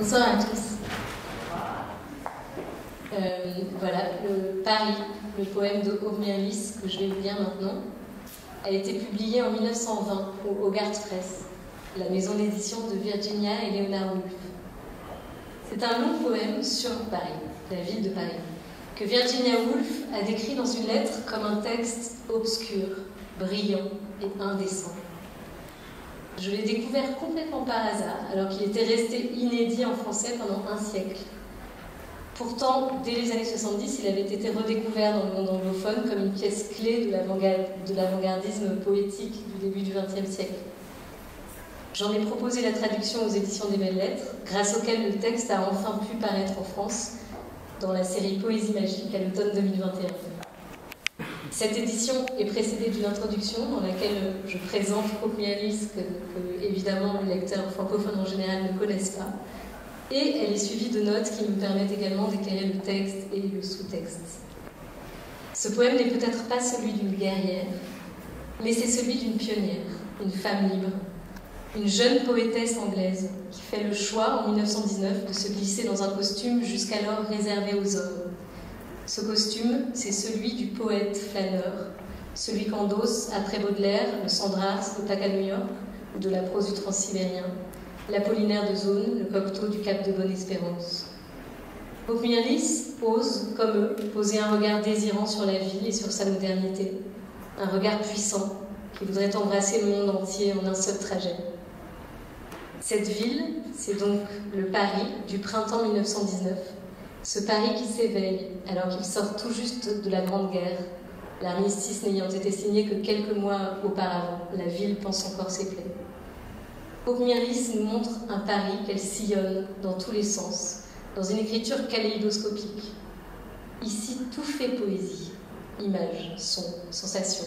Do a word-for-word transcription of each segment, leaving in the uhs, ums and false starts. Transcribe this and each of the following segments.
Bonsoir à tous. Euh, voilà, le Paris, le poème de Hope Mirrlees que je vais vous lire maintenant, a été publié en mille neuf cent vingt au Hogarth Press, la maison d'édition de Virginia et Leonard Woolf. C'est un long poème sur Paris, la ville de Paris, que Virginia Woolf a décrit dans une lettre comme un texte obscur, brillant et indécent. Je l'ai découvert complètement par hasard, alors qu'il était resté inédit en français pendant un siècle. Pourtant, dès les années soixante-dix, il avait été redécouvert dans le monde anglophone comme une pièce clé de l'avant-gardisme poétique du début du vingtième siècle. J'en ai proposé la traduction aux éditions des Belles Lettres, grâce auquel le texte a enfin pu paraître en France dans la série Poésie magique à l'automne deux mille vingt et un. Cette édition est précédée d'une introduction dans laquelle je présente Hope Mirrlees, que, que évidemment les lecteurs francophones en général ne connaissent pas, et elle est suivie de notes qui me permettent également d'éclairer le texte et le sous-texte. Ce poème n'est peut-être pas celui d'une guerrière, mais c'est celui d'une pionnière, une femme libre, une jeune poétesse anglaise qui fait le choix en mille neuf cent dix-neuf de se glisser dans un costume jusqu'alors réservé aux hommes. Ce costume, c'est celui du poète flâneur, celui qu'endosse après Baudelaire, le Sandrars, le Paca New York, ou de la prose du Transsibérien, l'Apollinaire de Zone, le Cocteau du Cap de Bonne-Espérance. Hope Mirrlees ose, comme eux, poser un regard désirant sur la ville et sur sa modernité, un regard puissant qui voudrait embrasser le monde entier en un seul trajet. Cette ville, c'est donc le Paris du printemps mille neuf cent dix-neuf, ce Paris qui s'éveille alors qu'il sort tout juste de la Grande Guerre, l'armistice n'ayant été signé que quelques mois auparavant, la ville pense encore ses plaies. Hope Mirrlees nous montre un Paris qu'elle sillonne dans tous les sens, dans une écriture kaléidoscopique. Ici, tout fait poésie, images, sons, sensations,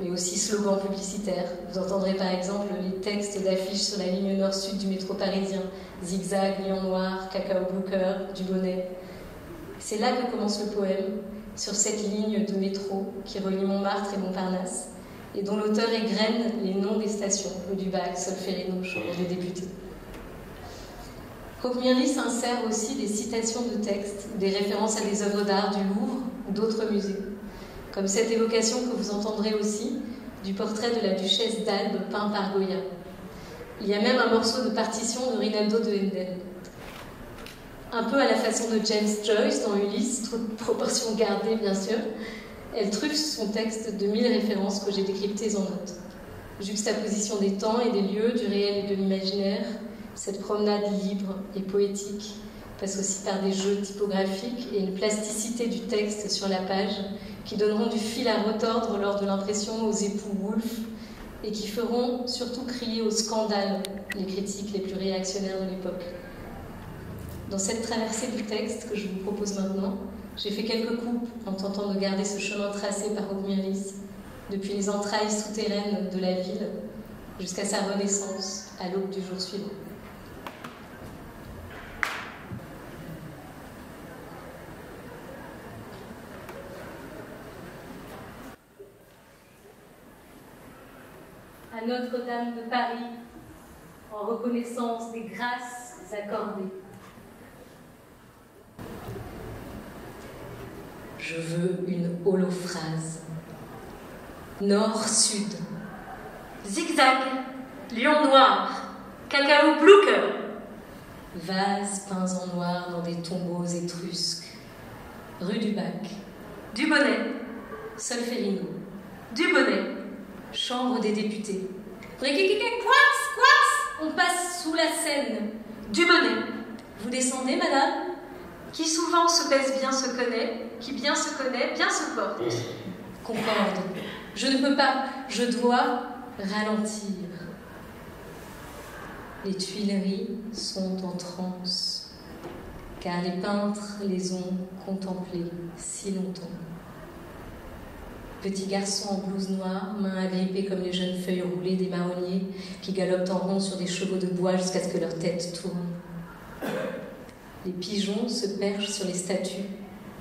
mais aussi slogans publicitaires. Vous entendrez par exemple les textes d'affiches sur la ligne Nord-Sud du métro parisien, Zigzag, Lion Noir, Cacao Blooker, Dubonnet. C'est là que commence le poème, sur cette ligne de métro qui relie Montmartre et Montparnasse, et dont l'auteur égrène les noms des stations, Audubac, Solferino, Chambre des députés. Hope Mirrlees insère aussi des citations de textes, des références à des œuvres d'art du Louvre ou d'autres musées, comme cette évocation que vous entendrez aussi du portrait de la duchesse d'Albe peint par Goya. Il y a même un morceau de partition de Rinaldo de Hendel. Un peu à la façon de James Joyce dans Ulysses, toute proportion gardée bien sûr, elle truffe son texte de mille références que j'ai décryptées en notes. Juxtaposition des temps et des lieux, du réel et de l'imaginaire, cette promenade libre et poétique passe aussi par des jeux typographiques et une plasticité du texte sur la page qui donneront du fil à retordre lors de l'impression aux époux Woolf et qui feront surtout crier au scandale les critiques les plus réactionnaires de l'époque. Dans cette traversée du texte que je vous propose maintenant, j'ai fait quelques coupes en tentant de garder ce chemin tracé par Hope Mirrlees, depuis les entrailles souterraines de la ville jusqu'à sa renaissance à l'aube du jour suivant. À Notre-Dame de Paris, en reconnaissance des grâces accordées. Je veux une holophrase. Nord-Sud. Zigzag. Lion noir. Cacao Blooker. Vases peints en noir dans des tombeaux étrusques. Rue du Bac. Dubonnet. Solferino. Dubonnet. Chambre des députés. Briquiquiquet. Quats. Quats. On passe sous la Seine. Dubonnet. Vous descendez, madame? Qui souvent se baisse bien se connaît, qui bien se connaît, bien se porte. Concorde. Je ne peux pas, je dois ralentir. Les Tuileries sont en transe, car les peintres les ont contemplées si longtemps. Petit garçon en blouse noire, mains agrippées comme les jeunes feuilles roulées des marronniers qui galopent en rond sur des chevaux de bois jusqu'à ce que leur tête tourne. Les pigeons se perchent sur les statues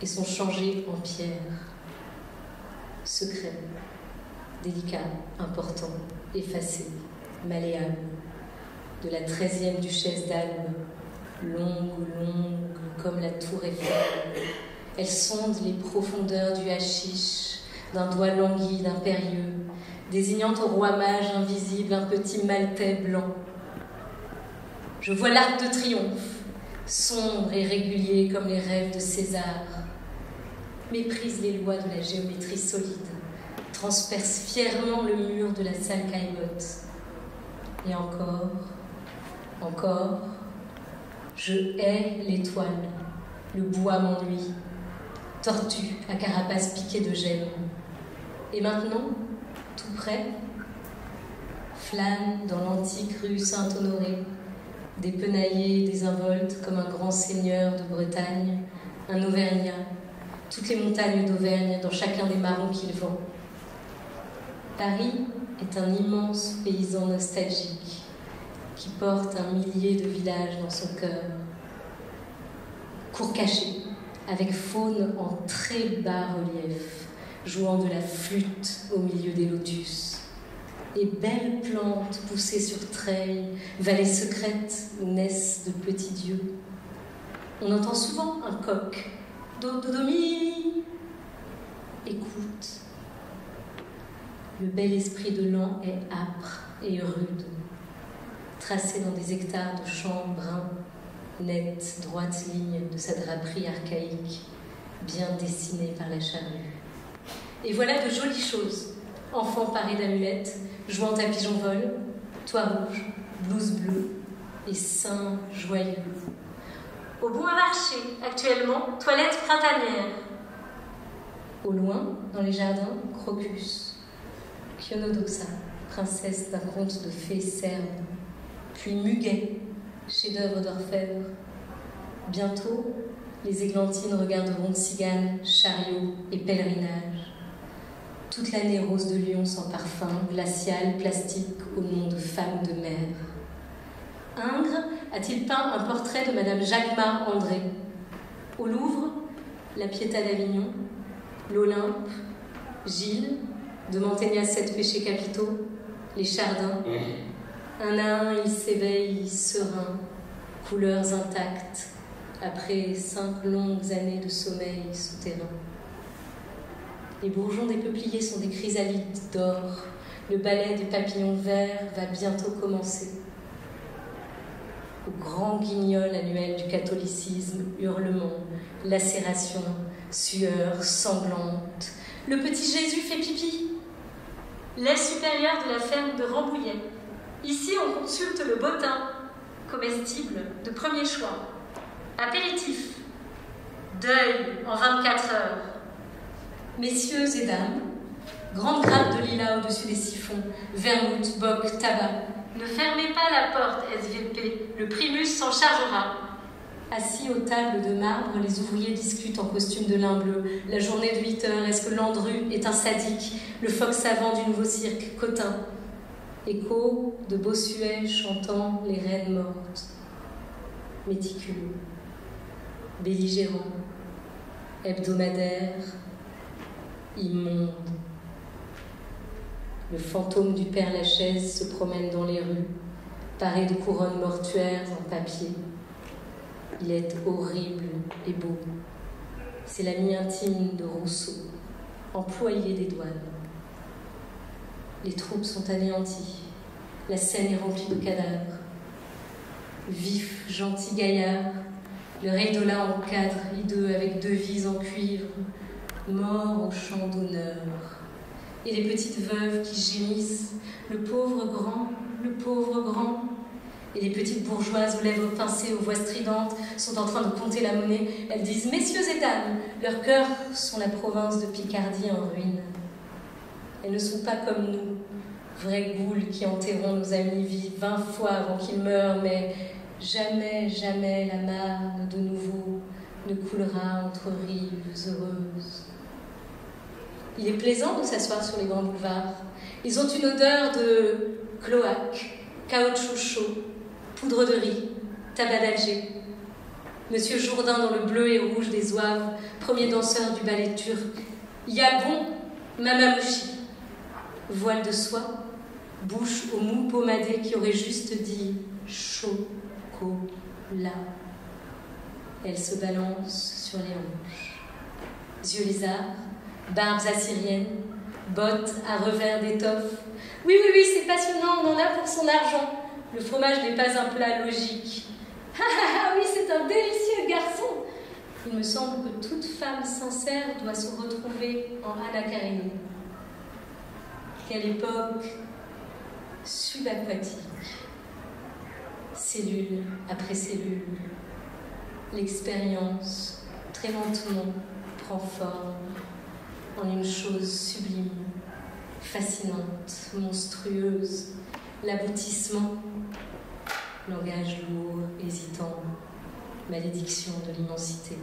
et sont changés en pierre. Secret, délicat, important, effacé, malléable, de la treizième duchesse d'Albe longues, longues comme la tour Eiffel. Elles sondent les profondeurs du hachiche, d'un doigt languide, impérieux, désignant au roi mage invisible un petit maltais blanc. Je vois l'arc de triomphe, sombre et régulier comme les rêves de César. Méprise les lois de la géométrie solide, transperce fièrement le mur de la salle caillotte. Et encore, encore, je hais l'étoile, le bois m'ennuie, tortue à carapace piquée de gemme. Et maintenant, tout près, flâne dans l'antique rue Saint-Honoré, dépenaillé, désinvolte comme un grand seigneur de Bretagne, un Auvergnat, toutes les montagnes d'Auvergne dans chacun des marrons qu'il vend. Paris est un immense paysan nostalgique qui porte un millier de villages dans son cœur. Cours cachée, avec faune en très bas relief, jouant de la flûte au milieu des lotus, et belles plantes poussées sur treilles, vallées secrètes où naissent de petits dieux. On entend souvent un coq, dododomi. Écoute, le bel esprit de l'an est âpre et rude, tracé dans des hectares de champs bruns, nette, droite ligne de sa draperie archaïque, bien dessinée par la charrue. Et voilà de jolies choses. Enfants parés d'amulettes, jouant à pigeon-vol, toit rouge, blouse bleue et seins joyeux. Au bon marché, actuellement, toilette printanière. Au loin, dans les jardins, crocus. Kyonodoxa, princesse d'un conte de fées serbe. Puis Muguet, chef-d'œuvre d'orfèvre. Bientôt, les églantines regarderont ciganes, chariots et pèlerinages. Toute l'année rose de Lyon sans parfum, glaciale, plastique, au nom de femme de mer. Ingres a-t-il peint un portrait de Madame Jacquemart André. Au Louvre, la Pietà d'Avignon, l'Olympe, Gilles, de Mantegna sept péchés capitaux, les Chardins. Un à un, ils s'éveillent sereins, couleurs intactes, après cinq longues années de sommeil souterrain. Les bourgeons des peupliers sont des chrysalides d'or. Le ballet des papillons verts va bientôt commencer. Au grand guignol annuel du catholicisme, hurlements, lacérations, sueurs sanglantes. Le petit Jésus fait pipi. L'aile supérieure de la ferme de Rambouillet. Ici, on consulte le bottin, comestible de premier choix. Apéritif. Deuil en vingt-quatre heures. Messieurs et dames, grande grappe de lilas au-dessus des siphons, vermouth, boc, tabac. Ne fermez pas la porte, S V P, le Primus s'en chargera. Assis aux tables de marbre, les ouvriers discutent en costume de lin bleu. La journée de huit heures, est-ce que Landru est un sadique, le phoque savant du Nouveau Cirque, Cotin. Écho de Bossuet chantant les reines mortes. Méticuleux, belligérant, hebdomadaire, immonde. Le fantôme du Père Lachaise se promène dans les rues, paré de couronnes mortuaires en papier. Il est horrible et beau. C'est l'ami intime de Rousseau, employé des douanes. Les troupes sont anéanties. La scène est remplie de cadavres. Vif, gentil gaillard, le rédola en cadre, hideux avec devises en cuivre. Mort au champ d'honneur, et les petites veuves qui gémissent, le pauvre grand, le pauvre grand, et les petites bourgeoises aux lèvres pincées, aux voix stridentes, sont en train de compter la monnaie. Elles disent « Messieurs et dames », leurs cœurs sont la province de Picardie en ruine. Elles ne sont pas comme nous, vraies goules qui enterrons nos amis vifs vingt fois avant qu'ils meurent, mais jamais, jamais la Marne de nouveau ne coulera entre rives heureuses. Il est plaisant de s'asseoir sur les grands boulevards. Ils ont une odeur de cloaque, caoutchouc chaud, poudre de riz, tabac d'Alger. Monsieur Jourdain dans le bleu et rouge des zouaves, premier danseur du ballet turc. Yabon, mamamouchi. Voile de soie, bouche au mou pommadé qui aurait juste dit chocolat. elle se balance sur les hanches. Yeux lézards, barbes assyriennes, bottes à revers d'étoffe. Oui, oui, oui, c'est passionnant, on en a pour son argent. Le fromage n'est pas un plat logique. Ah, ah, ah oui, c'est un délicieux garçon. Il me semble que toute femme sincère doit se retrouver en Anna Karenine. Quelle époque subaquatique. Cellule après cellule, l'expérience très lentement prend forme en une chose sublime, fascinante, monstrueuse, l'aboutissement, langage lourd, hésitant, malédiction de l'immensité.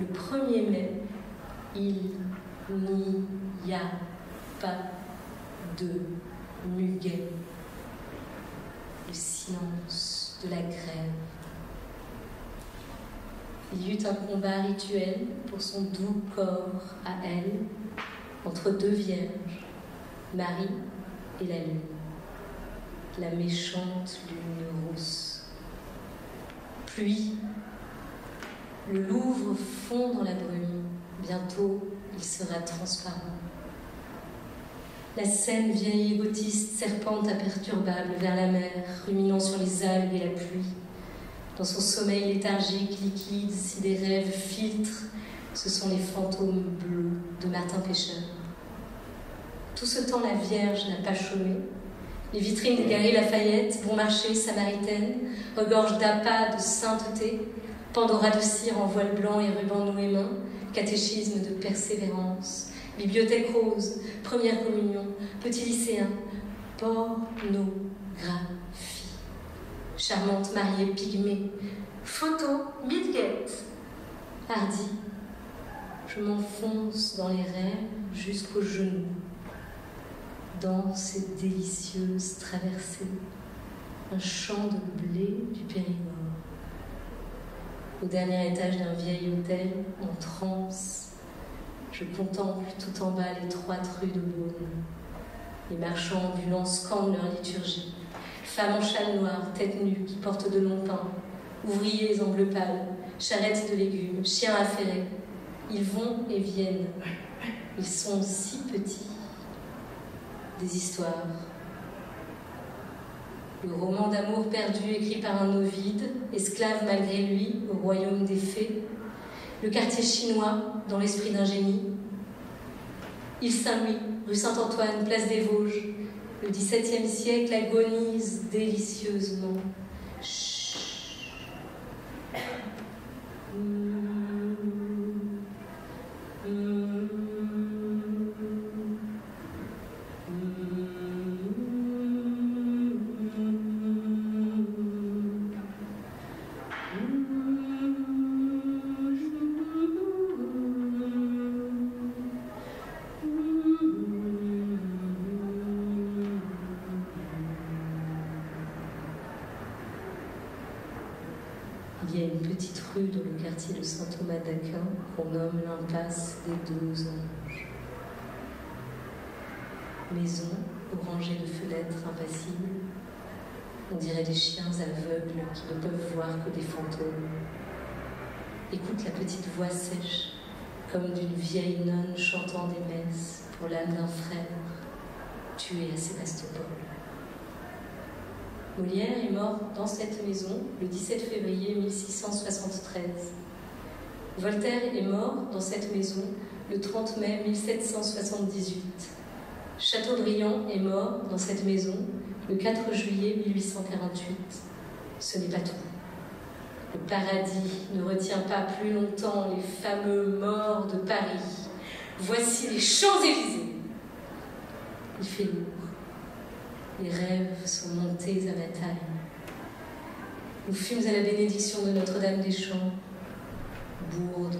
Le premier mai, il n'y a pas de muguet. Le silence de la grève. Il y eut un combat rituel pour son doux corps à elle, entre deux vierges, Marie et la lune, la méchante lune rousse. Pluie, le Louvre fond dans la brume, bientôt il sera transparent. La Seine vieille et gotiste serpente imperturbable vers la mer, ruminant sur les algues et la pluie. Dans son sommeil léthargique, liquide, si des rêves filtrent, ce sont les fantômes bleus de Martin Pêcheur. Tout ce temps, la Vierge n'a pas chômé. Les vitrines des galeries Lafayette, Bon Marché, Samaritaine, regorgent d'appâts de sainteté, Pandora de cire en voile blanc et ruban noué main, catéchisme de persévérance, bibliothèque rose, première communion, petit lycéen, pornographie, charmante mariée pygmée, photo, midgette, hardi. Je m'enfonce dans les rêves jusqu'aux genoux, dans ces délicieuses traversées, un champ de blé du Périgord. Au dernier étage d'un vieil hôtel, en transe, je contemple tout en bas l'étroite rue de Beaune. Les marchands ambulants scandent leur liturgie. Femmes en châle noir, tête nue, qui portent de longs pains. Ouvriers en bleu pâle, charrettes de légumes, chiens affairés. Ils vont et viennent. Ils sont si petits. Des histoires. Le roman d'amour perdu écrit par un Ovide, esclave malgré lui, au royaume des fées. Le quartier chinois, dans l'esprit d'un génie. Yves Saint-Louis, rue Saint-Antoine, place des Vosges. Le dix-septième siècle agonise délicieusement. Chut. Mmh. Mmh. De saint Thomas d'Aquin qu'on nomme l'impasse des deux anges. Maison aux rangées de fenêtres impassibles, on dirait des chiens aveugles qui ne peuvent voir que des fantômes. Écoute la petite voix sèche, comme d'une vieille nonne chantant des messes pour l'âme d'un frère tué à Sébastopol. Molière est mort dans cette maison le dix-sept février mille six cent soixante-treize. Voltaire est mort dans cette maison le trente mai mille sept cent soixante-dix-huit. Chateaubriand est mort dans cette maison le quatre juillet mille huit cent quarante-huit. Ce n'est pas tout. Le paradis ne retient pas plus longtemps les fameux morts de Paris. Voici les Champs-Élysées. Il fait lourd. Les rêves sont montés à bataille. Nous fûmes à la bénédiction de Notre-Dame des Champs. Bourdon,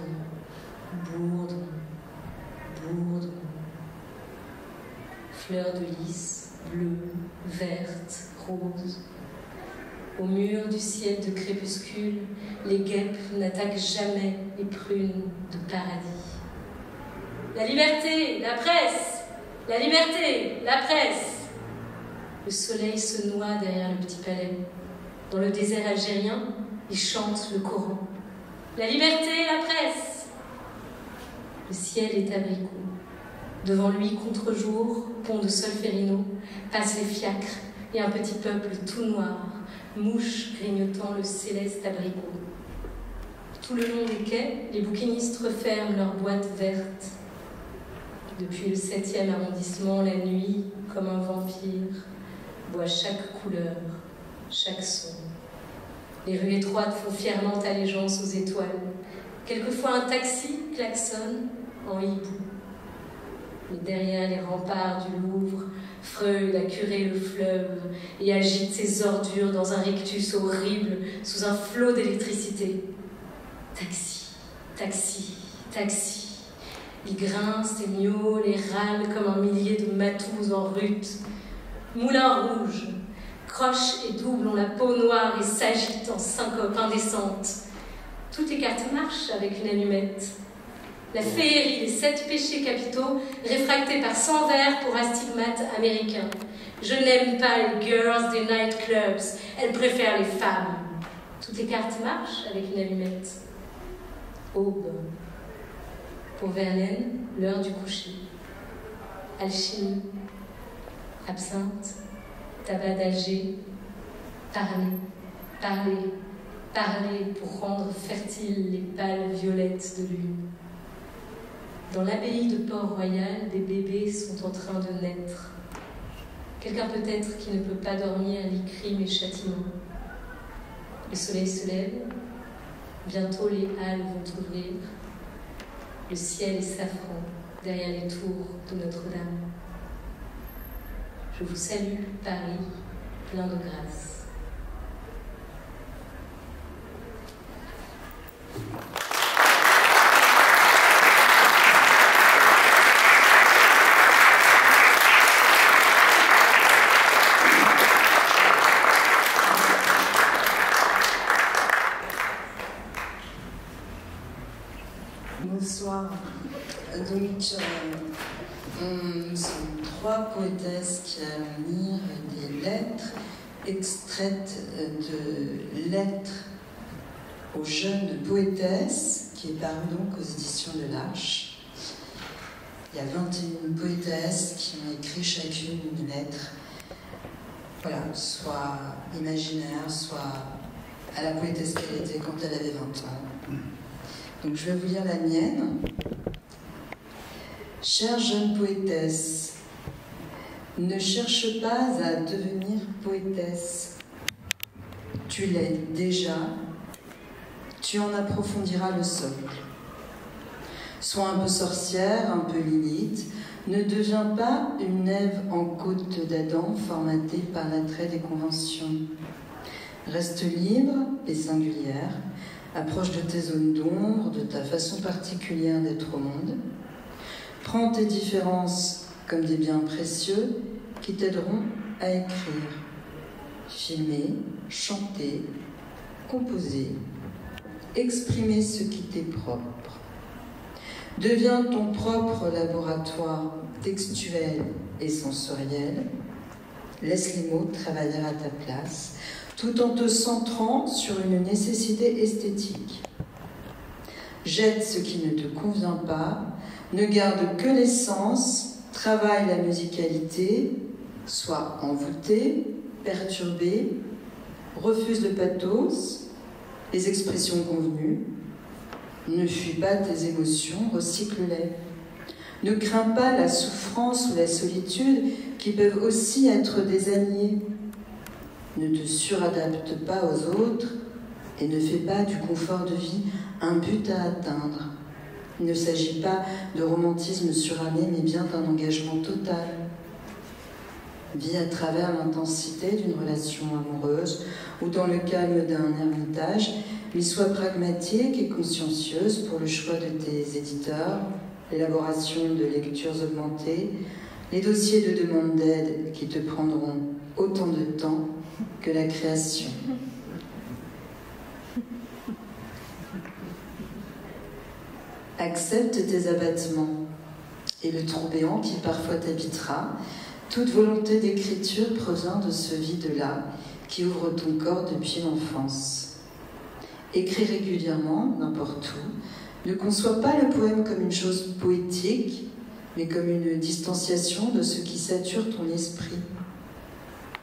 bourdon, bourdon. Fleurs de lys, bleues, vertes, roses. Au mur du ciel de crépuscule, les guêpes n'attaquent jamais les prunes de paradis. La liberté, la presse! La liberté, la presse! Le soleil se noie derrière le petit palais. Dans le désert algérien, Ils chantent le Coran. La liberté, la presse. Le ciel est abricot. Devant lui, contre-jour, pont de Solferino, passent les fiacres et un petit peuple tout noir, mouche grignotant le céleste abricot. Tout le long des quais, les bouquinistes referment leurs boîtes vertes. Depuis le septième arrondissement, la nuit, comme un vampire, boit chaque couleur, chaque son. Les rues étroites font fièrement allégeance aux étoiles. Quelquefois un taxi klaxonne en hibou. Mais derrière les remparts du Louvre, Freud a curé le fleuve et agite ses ordures dans un rictus horrible sous un flot d'électricité. Taxi, taxi, taxi. Ils grincent et miaulent et râlent comme un millier de matous en rut. Moulin rouge, croche et double ont la peau noire et s'agitent en syncope indécente. Toutes les cartes marchent avec une allumette. La féerie des sept péchés capitaux, réfractée par cent vers pour astigmates américains. Je n'aime pas les girls des nightclubs, elles préfèrent les femmes. Toutes les cartes marchent avec une allumette. Aube. Pour Verlaine, l'heure du coucher. Alchimie, absinthe, tabac d'Alger. Parler, parler, parler pour rendre fertiles les pâles violettes de lune. Dans l'abbaye de Port-Royal, des bébés sont en train de naître. Quelqu'un peut-être qui ne peut pas dormir lit crimes et châtiments. Le soleil se lève, bientôt les halles vont ouvrir. Le ciel est safran derrière les tours de Notre-Dame. Je vous salue, Paris, plein de grâce. Bonsoir. Donc, euh, on, nous sommes trois poétesses qui allons lire des lettres extraites de Lettres aux jeunes poétesses, qui est paru donc aux éditions de l'Arche. Il y a vingt et une poétesses qui ont écrit chacune une lettre, voilà, soit imaginaire, soit à la poétesse qu'elle était quand elle avait vingt ans. Donc je vais vous lire la mienne. Chère jeune poétesse, ne cherche pas à devenir poétesse. Tu l'es déjà, tu en approfondiras le socle. Sois un peu sorcière, un peu Lilith, ne deviens pas une Ève en côte d'Adam formatée par l'attrait des conventions. Reste libre et singulière. Approche de tes zones d'ombre, de ta façon particulière d'être au monde. Prends tes différences comme des biens précieux qui t'aideront à écrire, filmer, chanter, composer, exprimer ce qui t'est propre. Deviens ton propre laboratoire textuel et sensoriel. Laisse les mots travailler à ta place, tout en te centrant sur une nécessité esthétique. Jette ce qui ne te convient pas, ne garde que l'essence, travaille la musicalité, sois envoûté, perturbé, refuse le pathos, les expressions convenues, ne fuis pas tes émotions, recycle-les. Ne crains pas la souffrance ou la solitude qui peuvent aussi être des alliés. Ne te suradapte pas aux autres et ne fais pas du confort de vie un but à atteindre. Il ne s'agit pas de romantisme suranné, mais bien d'un engagement total. Vis à travers l'intensité d'une relation amoureuse ou dans le calme d'un ermitage, mais sois pragmatique et consciencieuse pour le choix de tes éditeurs, l'élaboration de lectures augmentées, les dossiers de demande d'aide qui te prendront autant de temps que la création. Accepte tes abattements et le trou béant qui parfois t'habitera. Toute volonté d'écriture provient de ce vide-là qui ouvre ton corps depuis l'enfance. écrit régulièrement, n'importe où, ne conçoit pas le poème comme une chose poétique, mais comme une distanciation de ce qui sature ton esprit.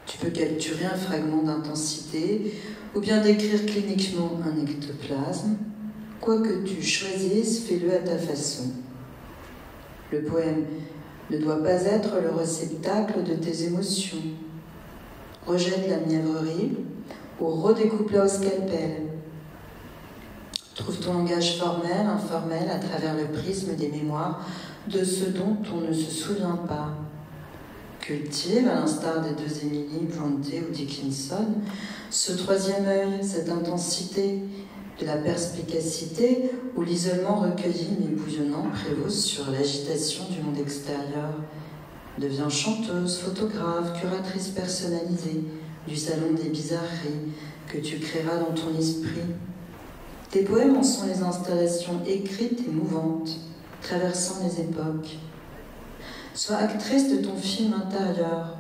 Tu peux capturer un fragment d'intensité, ou bien décrire cliniquement un ectoplasme. Quoi que tu choisisses, fais-le à ta façon. Le poème ne doit pas être le réceptacle de tes émotions. Rejette la mièvrerie ou redécoupe-la au scalpel. Trouve ton langage formel, informel, à travers le prisme des mémoires de ce dont on ne se souvient pas. Cultive, à l'instar des deux Émilie, Brontë ou Dickinson, ce troisième œil, cette intensité, de la perspicacité ou l'isolement recueilli mais bouillonnant prévaut sur l'agitation du monde extérieur. Devient chanteuse, photographe, curatrice personnalisée du salon des bizarreries que tu créeras dans ton esprit. Tes poèmes en sont les installations écrites et mouvantes, traversant les époques. Sois actrice de ton film intérieur.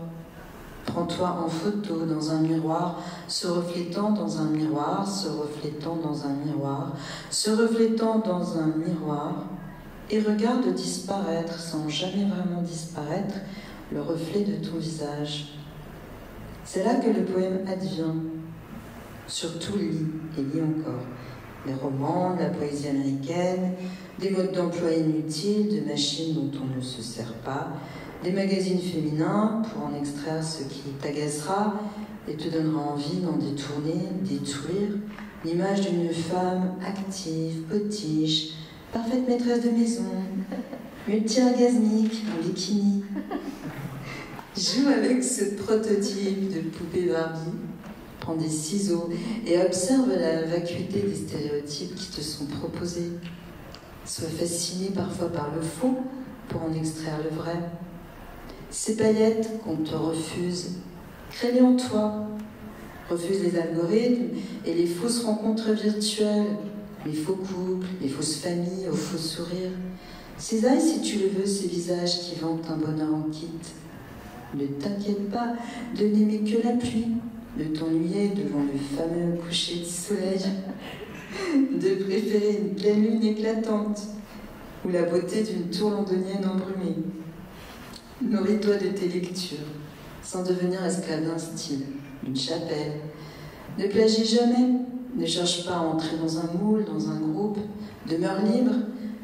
Prends-toi en photo dans un miroir, se reflétant dans un miroir, se reflétant dans un miroir, se reflétant dans un miroir, et regarde disparaître, sans jamais vraiment disparaître, le reflet de ton visage. C'est là que le poème advient. Surtout lis, et lis encore, les romans, la poésie américaine, des modes d'emploi inutiles, de machines dont on ne se sert pas, des magazines féminins pour en extraire ce qui t'agacera et te donnera envie d'en détourner, détruire l'image d'une femme active, potiche, parfaite maîtresse de maison, multi-orgasmique, en bikini. Joue avec ce prototype de poupée Barbie, prends des ciseaux et observe la vacuité des stéréotypes qui te sont proposés. Sois fasciné parfois par le faux pour en extraire le vrai. Ces paillettes qu'on te refuse, crée-les en toi. Refuse les algorithmes et les fausses rencontres virtuelles, les faux couples, les fausses familles aux faux sourires. Césaille, si tu le veux, ces visages qui vantent un bonheur en kit. Ne t'inquiète pas de n'aimer que la pluie, de t'ennuyer devant le fameux coucher de soleil, de préférer une pleine lune éclatante ou la beauté d'une tour londonienne embrumée. Nourris-toi de tes lectures, sans devenir esclave d'un style, d'une chapelle. Ne plagie jamais, ne cherche pas à entrer dans un moule, dans un groupe. Demeure libre,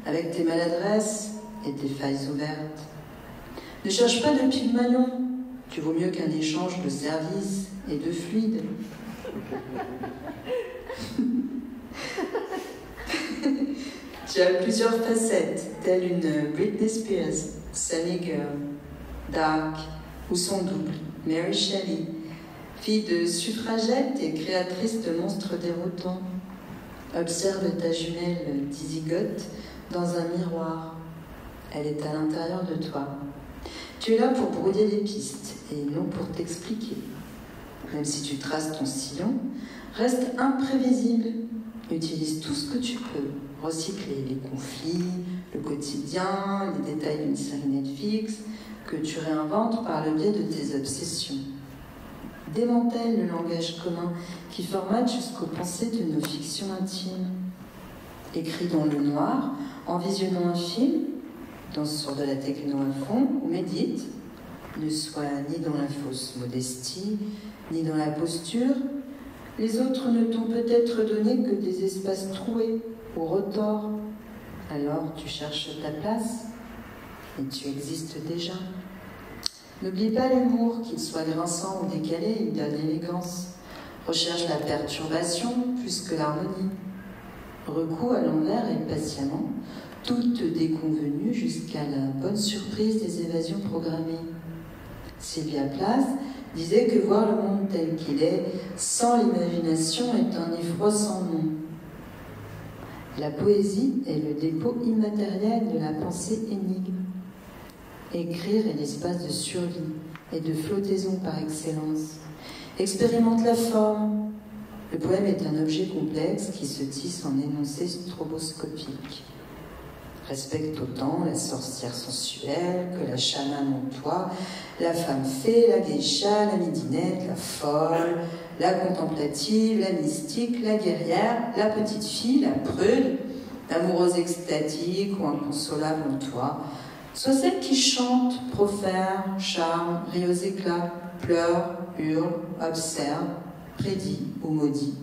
avec tes maladresses et tes failles ouvertes. Ne cherche pas de pygmalion, tu vaux mieux qu'un échange de services et de fluides. Tu as plusieurs facettes, telle une Britney Spears, Sunny Girl, Dark, ou son double, Mary Shelley, fille de suffragette et créatrice de monstres déroutants. Observe ta jumelle dizygote dans un miroir. Elle est à l'intérieur de toi. Tu es là pour brouiller les pistes et non pour t'expliquer. Même si tu traces ton sillon, reste imprévisible. Utilise tout ce que tu peux. Recycler les conflits, le quotidien, les détails d'une série Netflix, que tu réinventes par le biais de tes obsessions. Démantèle le langage commun qui formate jusqu'aux pensées de nos fictions intimes. Écris dans le noir, en visionnant un film, danse sur de la techno à fond ou médite. Ne sois ni dans la fausse modestie, ni dans la posture. Les autres ne t'ont peut-être donné que des espaces troués ou retorts. Alors tu cherches ta place. Et tu existes déjà. N'oublie pas l'humour, qu'il soit grinçant ou décalé, il donne l'élégance. Recherche la perturbation plus que l'harmonie. Recoue à l'envers et patiemment, toute déconvenue jusqu'à la bonne surprise des évasions programmées. Sylvia Plath disait que voir le monde tel qu'il est, sans l'imagination, est un effroi sans nom. La poésie est le dépôt immatériel de la pensée énigme. Écrire est l'espace de survie et de flottaison par excellence. Expérimente la forme. Le poème est un objet complexe qui se tisse en énoncé stroboscopique. respecte autant la sorcière sensuelle que la chamane en toi, la femme fée, la geisha, la midinette, la folle, la contemplative, la mystique, la guerrière, la petite fille, la prude, l'amoureuse extatique ou inconsolable en toi, soit celle qui chante, profère, charme, rit aux éclats, pleure, hurle, observe, prédit ou maudit,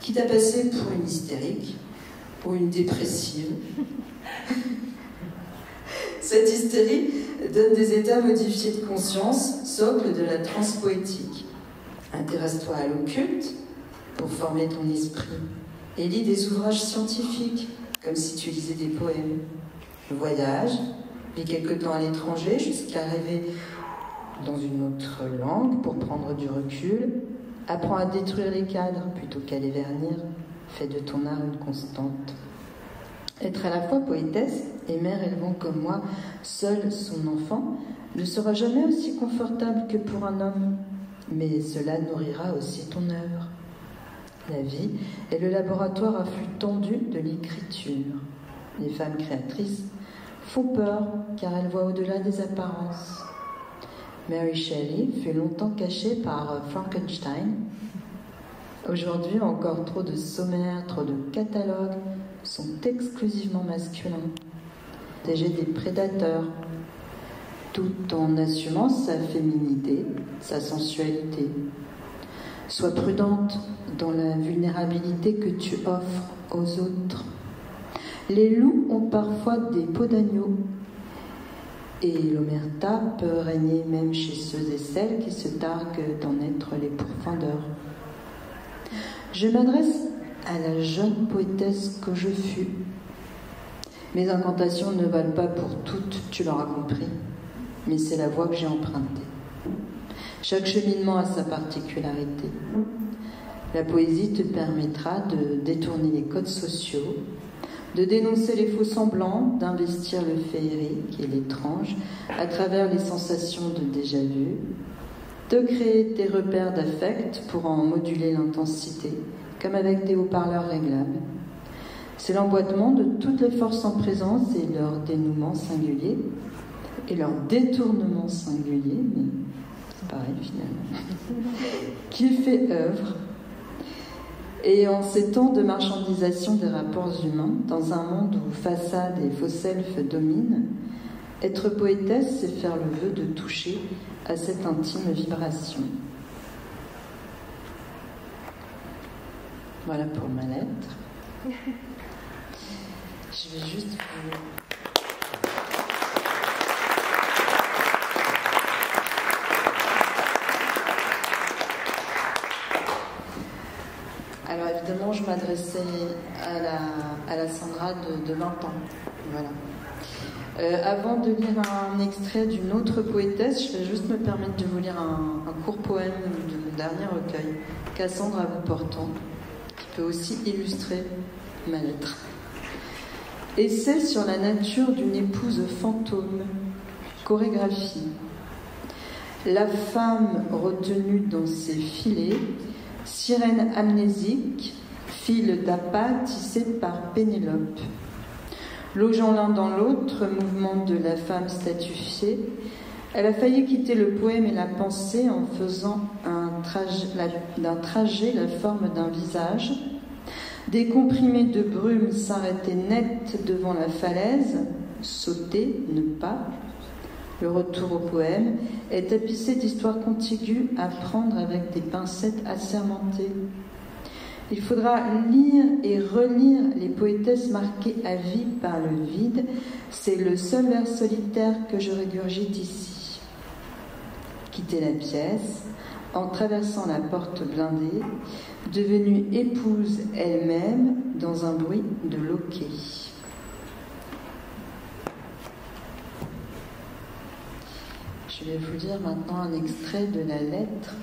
qui t'a passé pour une hystérique, pour une dépressive. Cette hystérie donne des états modifiés de conscience, socle de la transe poétique. Intéresse-toi à l'occulte pour former ton esprit et lis des ouvrages scientifiques, comme si tu lisais des poèmes. Voyage, vis quelque temps à l'étranger jusqu'à rêver dans une autre langue pour prendre du recul. Apprends à détruire les cadres plutôt qu'à les vernir. Fais de ton art une constante. Être à la fois poétesse et mère élevant comme moi, seule son enfant, ne sera jamais aussi confortable que pour un homme, mais cela nourrira aussi ton œuvre. La vie est le laboratoire à flux tendu de l'écriture. Les femmes créatrices font peur car elles voient au-delà des apparences. Mary Shelley fut longtemps cachée par Frankenstein. Aujourd'hui, encore trop de sommaires, trop de catalogues sont exclusivement masculins, protégés des prédateurs, tout en assumant sa féminité, sa sensualité. Sois prudente dans la vulnérabilité que tu offres aux autres. Les loups ont parfois des peaux d'agneau, et l'omerta peut régner même chez ceux et celles qui se targuent d'en être les pourfendeurs. Je m'adresse à la jeune poétesse que je fus. Mes incantations ne valent pas pour toutes, tu l'auras compris, mais c'est la voie que j'ai empruntée. Chaque cheminement a sa particularité. La poésie te permettra de détourner les codes sociaux, de dénoncer les faux-semblants, d'investir le féerique et l'étrange à travers les sensations de déjà-vu, de créer tes repères d'affect pour en moduler l'intensité, comme avec des haut-parleurs réglables. C'est l'emboîtement de toutes les forces en présence et leur dénouement singulier, et leur détournement singulier, mais c'est pareil finalement, qui fait œuvre. Et en ces temps de marchandisation des rapports humains, dans un monde où façades et faux selfs dominent, être poétesse, c'est faire le vœu de toucher à cette intime vibration. Voilà pour ma lettre. Je vais juste vous... Alors évidemment, je m'adressais à la, à la Sandra de, de vingt ans. Voilà. Euh, avant de lire un extrait d'une autre poétesse, je vais juste me permettre de vous lire un, un court poème de mon dernier recueil, Cassandre à bout portant, qui peut aussi illustrer ma lettre. Essai sur la nature d'une épouse fantôme, chorégraphie. La femme retenue dans ses filets, sirène amnésique, fil d'appât tissé par Pénélope. Logeant l'un dans l'autre, mouvement de la femme statufiée, elle a failli quitter le poème et la pensée en faisant d'un trajet, trajet la forme d'un visage. Des comprimés de brume s'arrêtaient net devant la falaise, sauter, ne pas. Le retour au poème est tapissé d'histoires contiguës à prendre avec des pincettes assermentées. Il faudra lire et relire les poétesses marquées à vie par le vide. C'est le seul vers solitaire que je régurgite ici. Quitter la pièce, en traversant la porte blindée, devenue épouse elle-même dans un bruit de loquet. Je vais vous lire maintenant un extrait de la lettre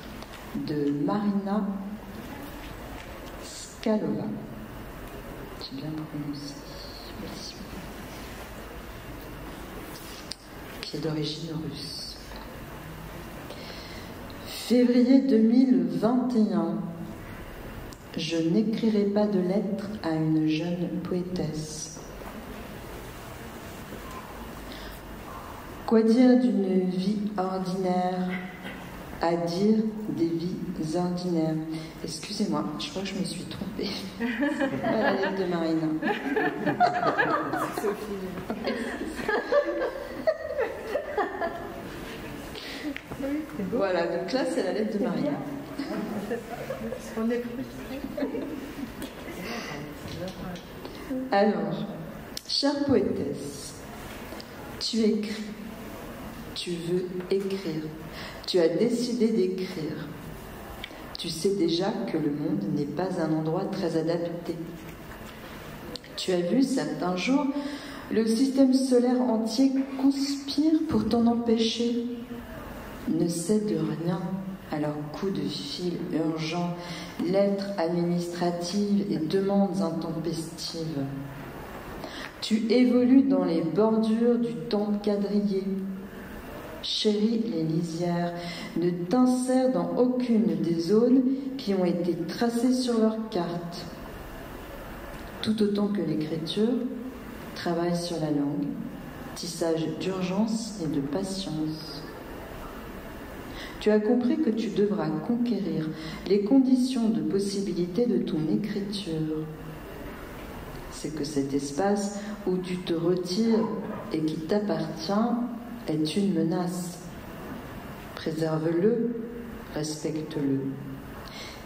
de Marina Kalova. J'ai bien prononcé. Merci. Qui est d'origine russe. février deux mille vingt et un. Je n'écrirai pas de lettre à une jeune poétesse. Quoi dire d'une vie ordinaire? À dire des vies ordinaires. Excusez-moi, je crois que je me suis trompée. La lettre de Marine. Sophie. Voilà, donc là c'est la lettre de Marine. On est frustrés. Alors, chère poétesse, tu écris, tu veux écrire, tu as décidé d'écrire. Tu sais déjà que le monde n'est pas un endroit très adapté. Tu as vu certains jours le système solaire entier conspire pour t'en empêcher. Ne cède rien à leurs coups de fil urgents, lettres administratives et demandes intempestives. Tu évolues dans les bordures du temps quadrillé. Chéris les lisières, ne t'insère dans aucune des zones qui ont été tracées sur leur carte. Tout autant que l'écriture, travail sur la langue, tissage d'urgence et de patience. Tu as compris que tu devras conquérir les conditions de possibilité de ton écriture. C'est que cet espace où tu te retires et qui t'appartient est une menace. Préserve-le, respecte-le.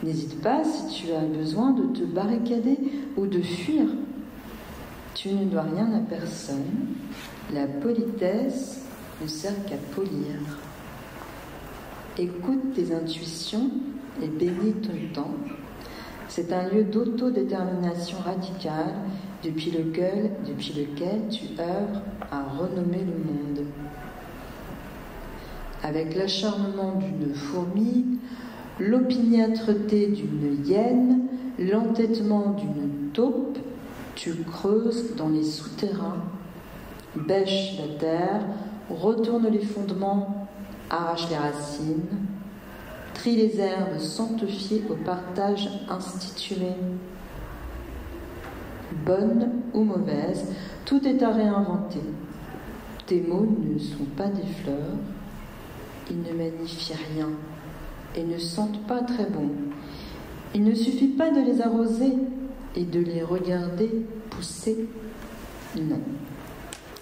N'hésite pas si tu as besoin de te barricader ou de fuir. Tu ne dois rien à personne. La politesse ne sert qu'à polir. Écoute tes intuitions et bénis ton temps. C'est un lieu d'autodétermination radicale depuis lequel, depuis lequel tu œuvres à renommer le monde. Avec l'acharnement d'une fourmi, l'opiniâtreté d'une hyène, l'entêtement d'une taupe, tu creuses dans les souterrains, bêches la terre, retourne les fondements, arrache les racines, trie les herbes sanctifiées au partage institué. Bonne ou mauvaise, tout est à réinventer. Tes mots ne sont pas des fleurs. Ils ne magnifient rien et ne sentent pas très bon. Il ne suffit pas de les arroser et de les regarder pousser. Non.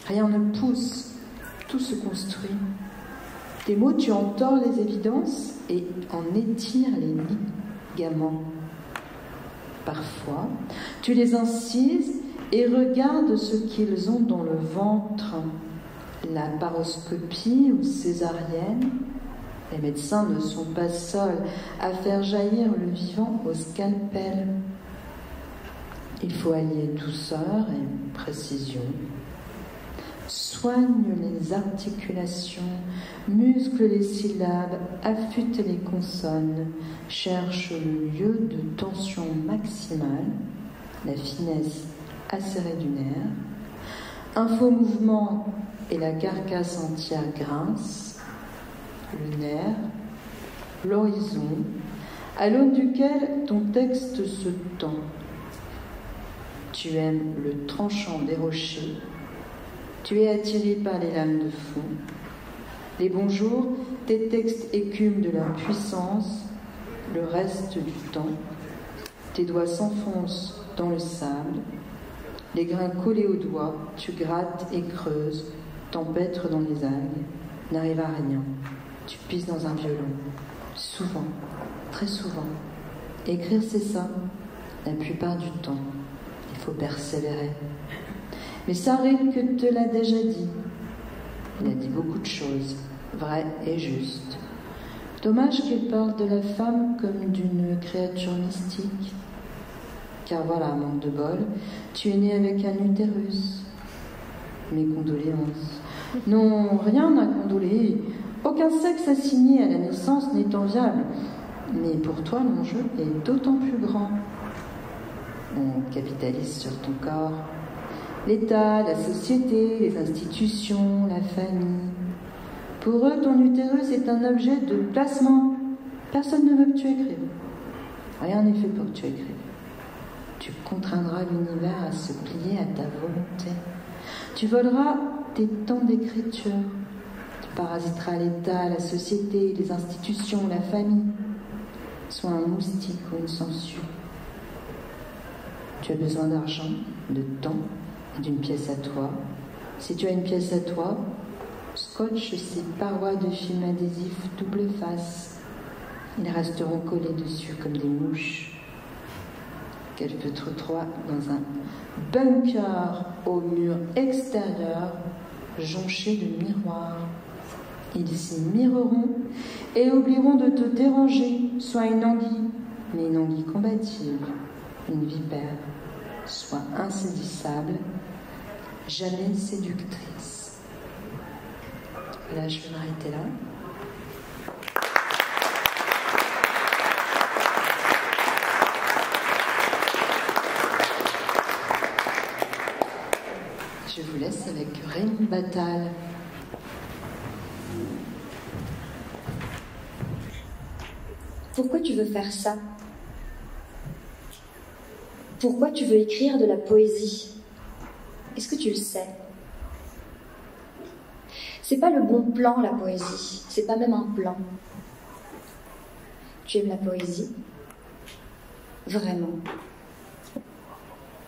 Rien ne pousse, tout se construit. Tes mots, tu en tords les évidences et en étires les ligaments. Parfois, tu les incises et regardes ce qu'ils ont dans le ventre. La paroscopie ou césarienne, les médecins ne sont pas seuls à faire jaillir le vivant au scalpel. Il faut allier douceur et précision. Soigne les articulations, muscle les syllabes, affûte les consonnes, cherche le lieu de tension maximale, la finesse acérée du nerf, un faux mouvement et la carcasse entière grince, le nerf, l'horizon, à l'aune duquel ton texte se tend. Tu aimes le tranchant des rochers, tu es attiré par les lames de fond. Les bons jours, tes textes écument de leur puissance, le reste du temps, tes doigts s'enfoncent dans le sable, les grains collés aux doigts, tu grattes et creuses, t'empêtres dans les algues, n'arrive à rien. Tu pisses dans un violon. Souvent, très souvent. Écrire, c'est ça. La plupart du temps, il faut persévérer. Mais Sarine que te l'a déjà dit. Il a dit beaucoup de choses, vraies et justes. Dommage qu'il parle de la femme comme d'une créature mystique. Car voilà, manque de bol, tu es né avec un utérus. Mes condoléances. Non, rien à condoler. Aucun sexe assigné à la naissance n'est enviable. Mais pour toi, l'enjeu est d'autant plus grand. On capitalise sur ton corps. L'État, la société, les institutions, la famille. Pour eux, ton utérus est un objet de placement. Personne ne veut que tu écrives. Rien n'est fait pour que tu écrives. Tu contraindras l'univers à se plier à ta volonté. Tu voleras tes temps d'écriture, parasitera l'État, la société, les institutions, la famille, soit un moustique ou une sangsue. Tu as besoin d'argent, de temps, d'une pièce à toi. Si tu as une pièce à toi, scotche ces parois de film adhésif double face. Ils resteront collés dessus comme des mouches. Qu'elle peut te retrouver dans un bunker au mur extérieur, jonché de miroirs. Ils s'y mireront et oublieront de te déranger, soit une anguille, mais une anguille combative, une vipère, soit insaisissable, jamais séductrice. Là, je vais m'arrêter là. Je vous laisse avec Rémi Battal. Pourquoi tu veux faire ça? Pourquoi tu veux écrire de la poésie? Est-ce que tu le sais? C'est pas le bon plan, la poésie. C'est pas même un plan. Tu aimes la poésie? Vraiment.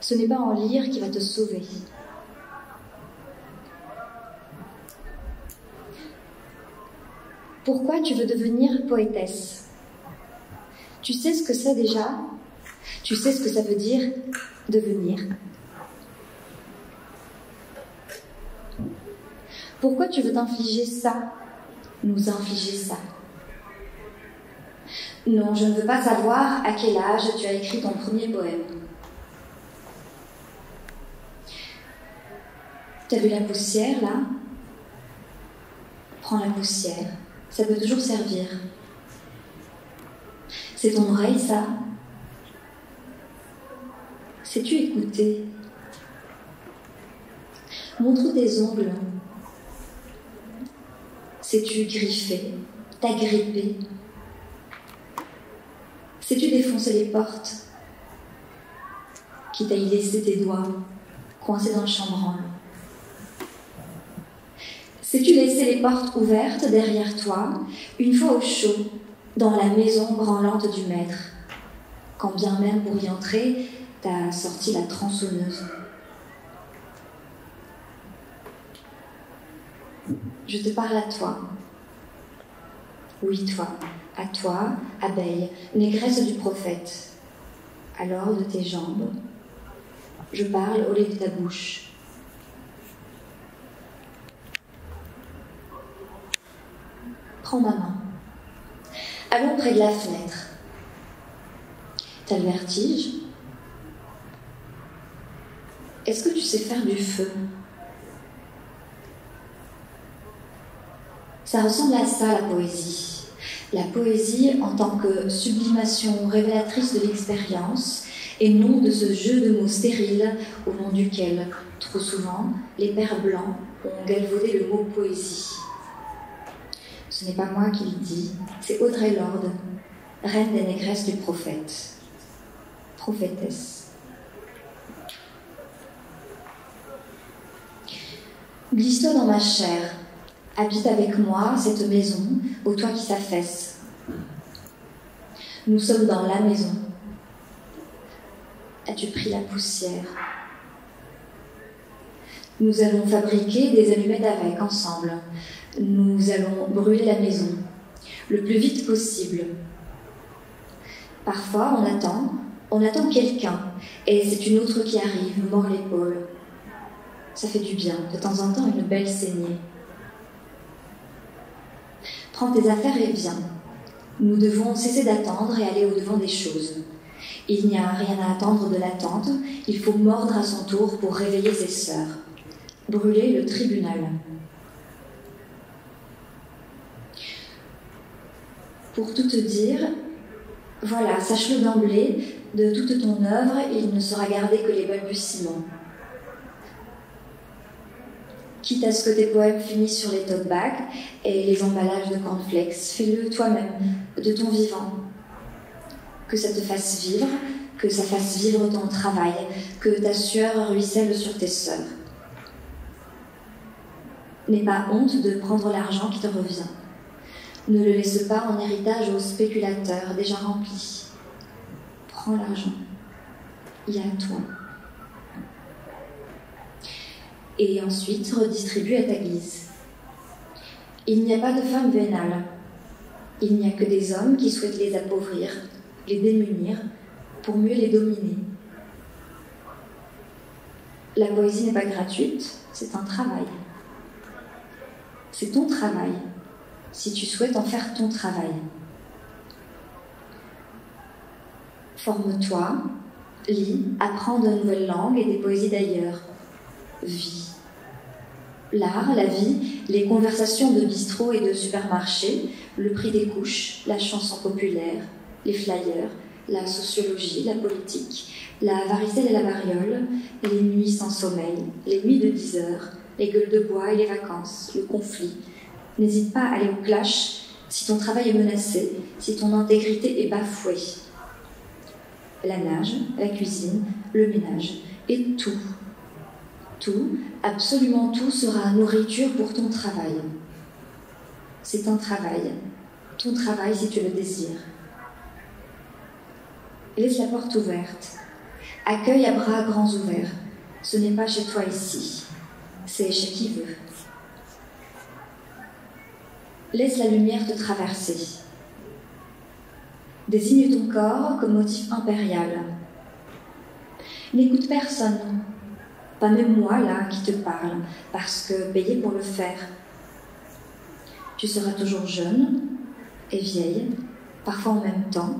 Ce n'est pas en lire qui va te sauver. Pourquoi tu veux devenir poétesse? Tu sais ce que c'est déjà? Tu sais ce que ça veut dire devenir? Pourquoi tu veux t'infliger ça? Nous infliger ça? Non, je ne veux pas savoir à quel âge tu as écrit ton premier poème. T'as vu la poussière, là? Prends la poussière, ça peut toujours servir. C'est ton oreille, ça? Sais-tu écouter? Montre tes ongles. Sais-tu griffer, t'agripper? Sais-tu défoncer les portes? Quitte à y laisser tes doigts coincés dans le chambranle. Sais-tu laisser les portes ouvertes derrière toi, une fois au chaud, dans la maison branlante du maître, quand bien même pour y entrer, t'as sorti la tronçonneuse? Je te parle à toi. Oui, toi, à toi, abeille, négresse du prophète. Alors, de tes jambes, je parle au lait de ta bouche. Prends ma main. Allons près de la fenêtre. T'as le vertige? Est-ce que tu sais faire du feu? Ça ressemble à ça, la poésie. La poésie en tant que sublimation révélatrice de l'expérience et non de ce jeu de mots stériles au nom duquel, trop souvent, les pères blancs ont galvaudé le mot poésie. Ce n'est pas moi qui le dis, c'est Audrey Lorde, reine des négresses du prophète. Prophétesse. Glisse-toi dans ma chair, habite avec moi cette maison au toit qui s'affaisse. Nous sommes dans la maison. As-tu pris la poussière? Nous allons fabriquer des allumettes avec, ensemble. Nous allons brûler la maison, le plus vite possible. Parfois, on attend, on attend quelqu'un, et c'est une autre qui arrive, mord l'épaule. Ça fait du bien, de temps en temps, une belle saignée. Prends tes affaires et viens. Nous devons cesser d'attendre et aller au-devant des choses. Il n'y a rien à attendre de l'attente, il faut mordre à son tour pour réveiller ses sœurs. Brûler le tribunal. Pour tout te dire, voilà, sache-le d'emblée, de toute ton œuvre, il ne sera gardé que les balbutiements. Quitte à ce que tes poèmes finissent sur les tote bags et les emballages de cornflakes, fais-le toi-même, de ton vivant. Que ça te fasse vivre, que ça fasse vivre ton travail, que ta sueur ruisselle sur tes sœurs. N'aie pas honte de prendre l'argent qui te revient. Ne le laisse pas en héritage aux spéculateurs déjà remplis. Prends l'argent. Il y a toi. Et ensuite, redistribue à ta guise. Il n'y a pas de femmes vénales. Il n'y a que des hommes qui souhaitent les appauvrir, les démunir, pour mieux les dominer. La poésie n'est pas gratuite, c'est un travail. C'est ton travail, si tu souhaites en faire ton travail. Forme-toi, lis, apprends de nouvelles langues et des poésies d'ailleurs. Vie. L'art, la vie, les conversations de bistrot et de supermarché, le prix des couches, la chanson populaire, les flyers, la sociologie, la politique, la varicelle et la variole, les nuits sans sommeil, les nuits de dix heures, les gueules de bois et les vacances, le conflit. N'hésite pas à aller au clash si ton travail est menacé, si ton intégrité est bafouée. La nage, la cuisine, le ménage, et tout. Tout, absolument tout sera nourriture pour ton travail. C'est un travail, ton travail si tu le désires. Laisse la porte ouverte. Accueille à bras grands ouverts. Ce n'est pas chez toi ici. C'est chez qui veut. Laisse la lumière te traverser. Désigne ton corps comme motif impérial. N'écoute personne. Pas même moi, là, qui te parle, parce que payé pour le faire. Tu seras toujours jeune et vieille, parfois en même temps.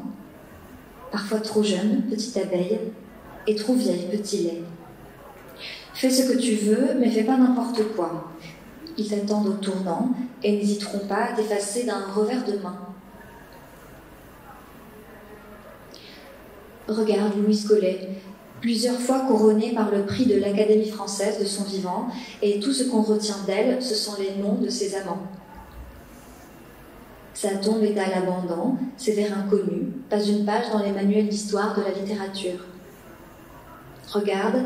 Parfois trop jeune, petite abeille, et trop vieille, petit lait. Fais ce que tu veux, mais fais pas n'importe quoi. Ils t'attendent au tournant et n'hésiteront pas à t'effacer d'un revers de main. Regarde Louise Collet, plusieurs fois couronnée par le prix de l'Académie française de son vivant, et tout ce qu'on retient d'elle, ce sont les noms de ses amants. Sa tombe est à l'abandon, ses vers inconnus, pas une page dans les manuels d'histoire de la littérature. Regarde,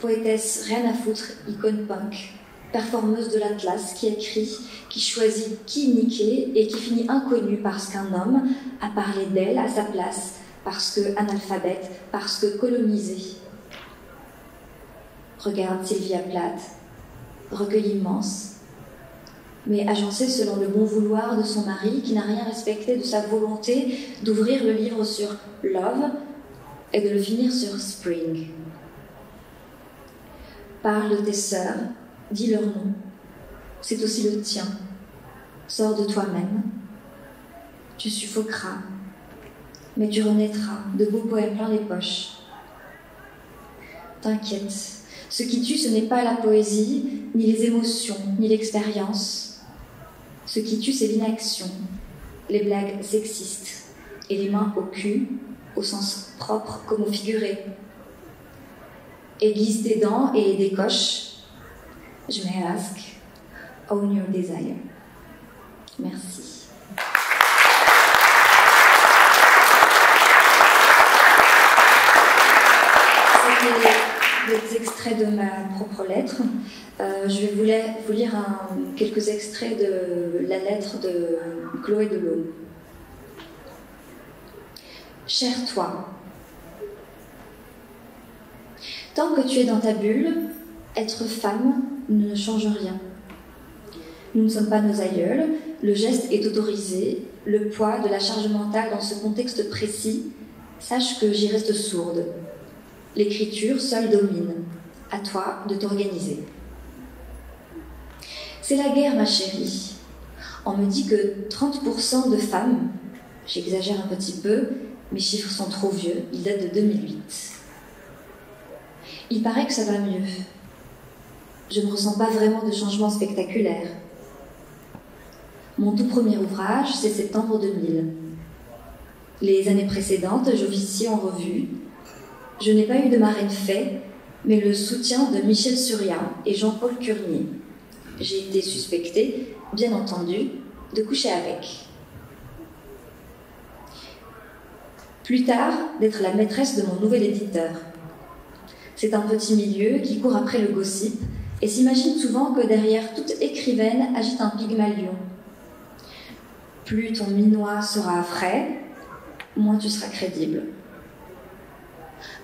poétesse reine à foutre, icône punk, performeuse de l'Atlas qui écrit, qui choisit qui niquer et qui finit inconnue parce qu'un homme a parlé d'elle à sa place, parce que analphabète, parce que colonisée. Regarde Sylvia Plath, recueil immense, mais agencée selon le bon vouloir de son mari qui n'a rien respecté de sa volonté d'ouvrir le livre sur Love et de le finir sur Spring. Parle de tes sœurs, dis leur nom, c'est aussi le tien, sors de toi-même, tu suffoqueras, mais tu renaîtras, de beaux poèmes plein les poches. T'inquiète, ce qui tue ce n'est pas la poésie, ni les émotions, ni l'expérience. Ce qui tue, c'est l'inaction, les blagues sexistes et les mains au cul, au sens propre comme au figuré. Aiguise tes dents et décoche. Je m'ask, own your desire. Merci. Des extraits de ma propre lettre. Euh, je vais vous, la, vous lire un, quelques extraits de la lettre de Chloé Delhomme. Cher toi, tant que tu es dans ta bulle, être femme ne change rien. Nous ne sommes pas nos aïeuls, le geste est autorisé, le poids de la charge mentale dans ce contexte précis, sache que j'y reste sourde. L'écriture seule domine. À toi de t'organiser. C'est la guerre, ma chérie. On me dit que trente pour cent de femmes, j'exagère un petit peu, mes chiffres sont trop vieux, ils datent de deux mille huit. Il paraît que ça va mieux. Je ne ressens pas vraiment de changement spectaculaire. Mon tout premier ouvrage, c'est septembre deux mille. Les années précédentes, j'officie en revue. Je n'ai pas eu de marraine fait, mais le soutien de Michel Surya et Jean-Paul Curnier. J'ai été suspectée, bien entendu, de coucher avec. Plus tard, d'être la maîtresse de mon nouvel éditeur. C'est un petit milieu qui court après le gossip et s'imagine souvent que derrière toute écrivaine agite un pygmalion. Plus ton minois sera frais, moins tu seras crédible.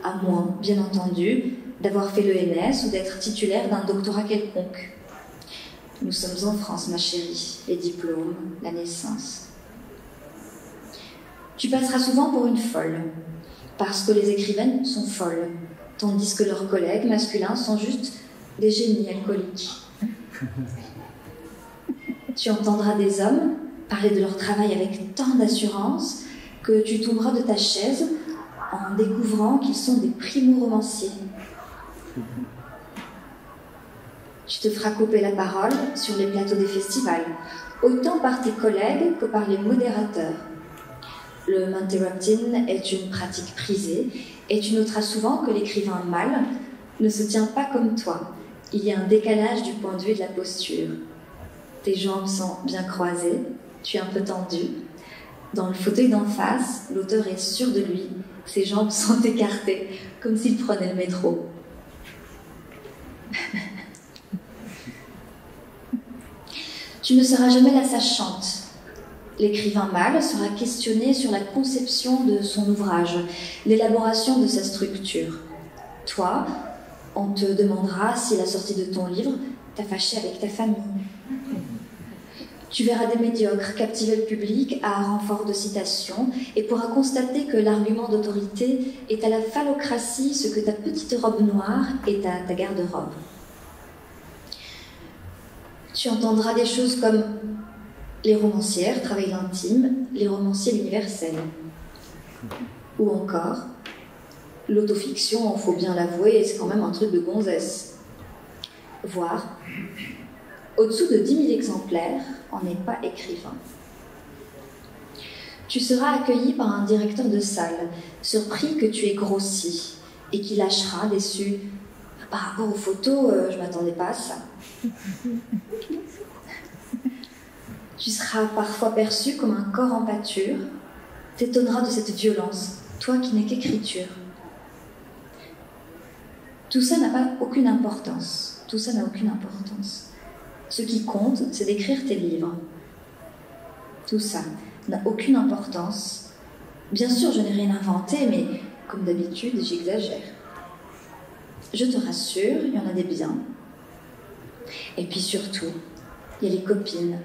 À moins, bien entendu, d'avoir fait le N S ou d'être titulaire d'un doctorat quelconque. Nous sommes en France, ma chérie, les diplômes, la naissance. Tu passeras souvent pour une folle, parce que les écrivaines sont folles, tandis que leurs collègues masculins sont juste des génies alcooliques. Tu entendras des hommes parler de leur travail avec tant d'assurance que tu tomberas de ta chaise en découvrant qu'ils sont des primo-romanciers. Tu te feras couper la parole sur les plateaux des festivals, autant par tes collègues que par les modérateurs. Le m'interrupting est une pratique prisée et tu noteras souvent que l'écrivain mâle ne se tient pas comme toi. Il y a un décalage du point de vue de la posture. Tes jambes sont bien croisées, tu es un peu tendu. Dans le fauteuil d'en face, l'auteur est sûr de lui, ses jambes sont écartées, comme s'il prenait le métro. Tu ne seras jamais la sachante. L'écrivain mâle sera questionné sur la conception de son ouvrage, l'élaboration de sa structure. Toi, on te demandera si la sortie de ton livre t'a fâché avec ta famille. Tu verras des médiocres captiver le public à renfort de citations et pourras constater que l'argument d'autorité est à la phallocratie ce que ta petite robe noire est à ta garde-robe. Tu entendras des choses comme les romancières travaillent l'intime, les romanciers l'universel. Ou encore, l'autofiction, il faut bien l'avouer, c'est quand même un truc de gonzesse. Voire, au-dessous de dix mille exemplaires, on n'est pas écrivain. Tu seras accueilli par un directeur de salle, surpris que tu aies grossi, et qui lâchera déçu. Par rapport aux photos, euh, je ne m'attendais pas à ça. Tu seras parfois perçu comme un corps en pâture, t'étonneras de cette violence, toi qui n'es qu'écriture. Tout ça n'a pas aucune importance, tout ça n'a aucune importance. Ce qui compte, c'est d'écrire tes livres. Tout ça n'a aucune importance. Bien sûr, je n'ai rien inventé, mais comme d'habitude, j'exagère. Je te rassure, il y en a des biens. Et puis surtout, il y a les copines.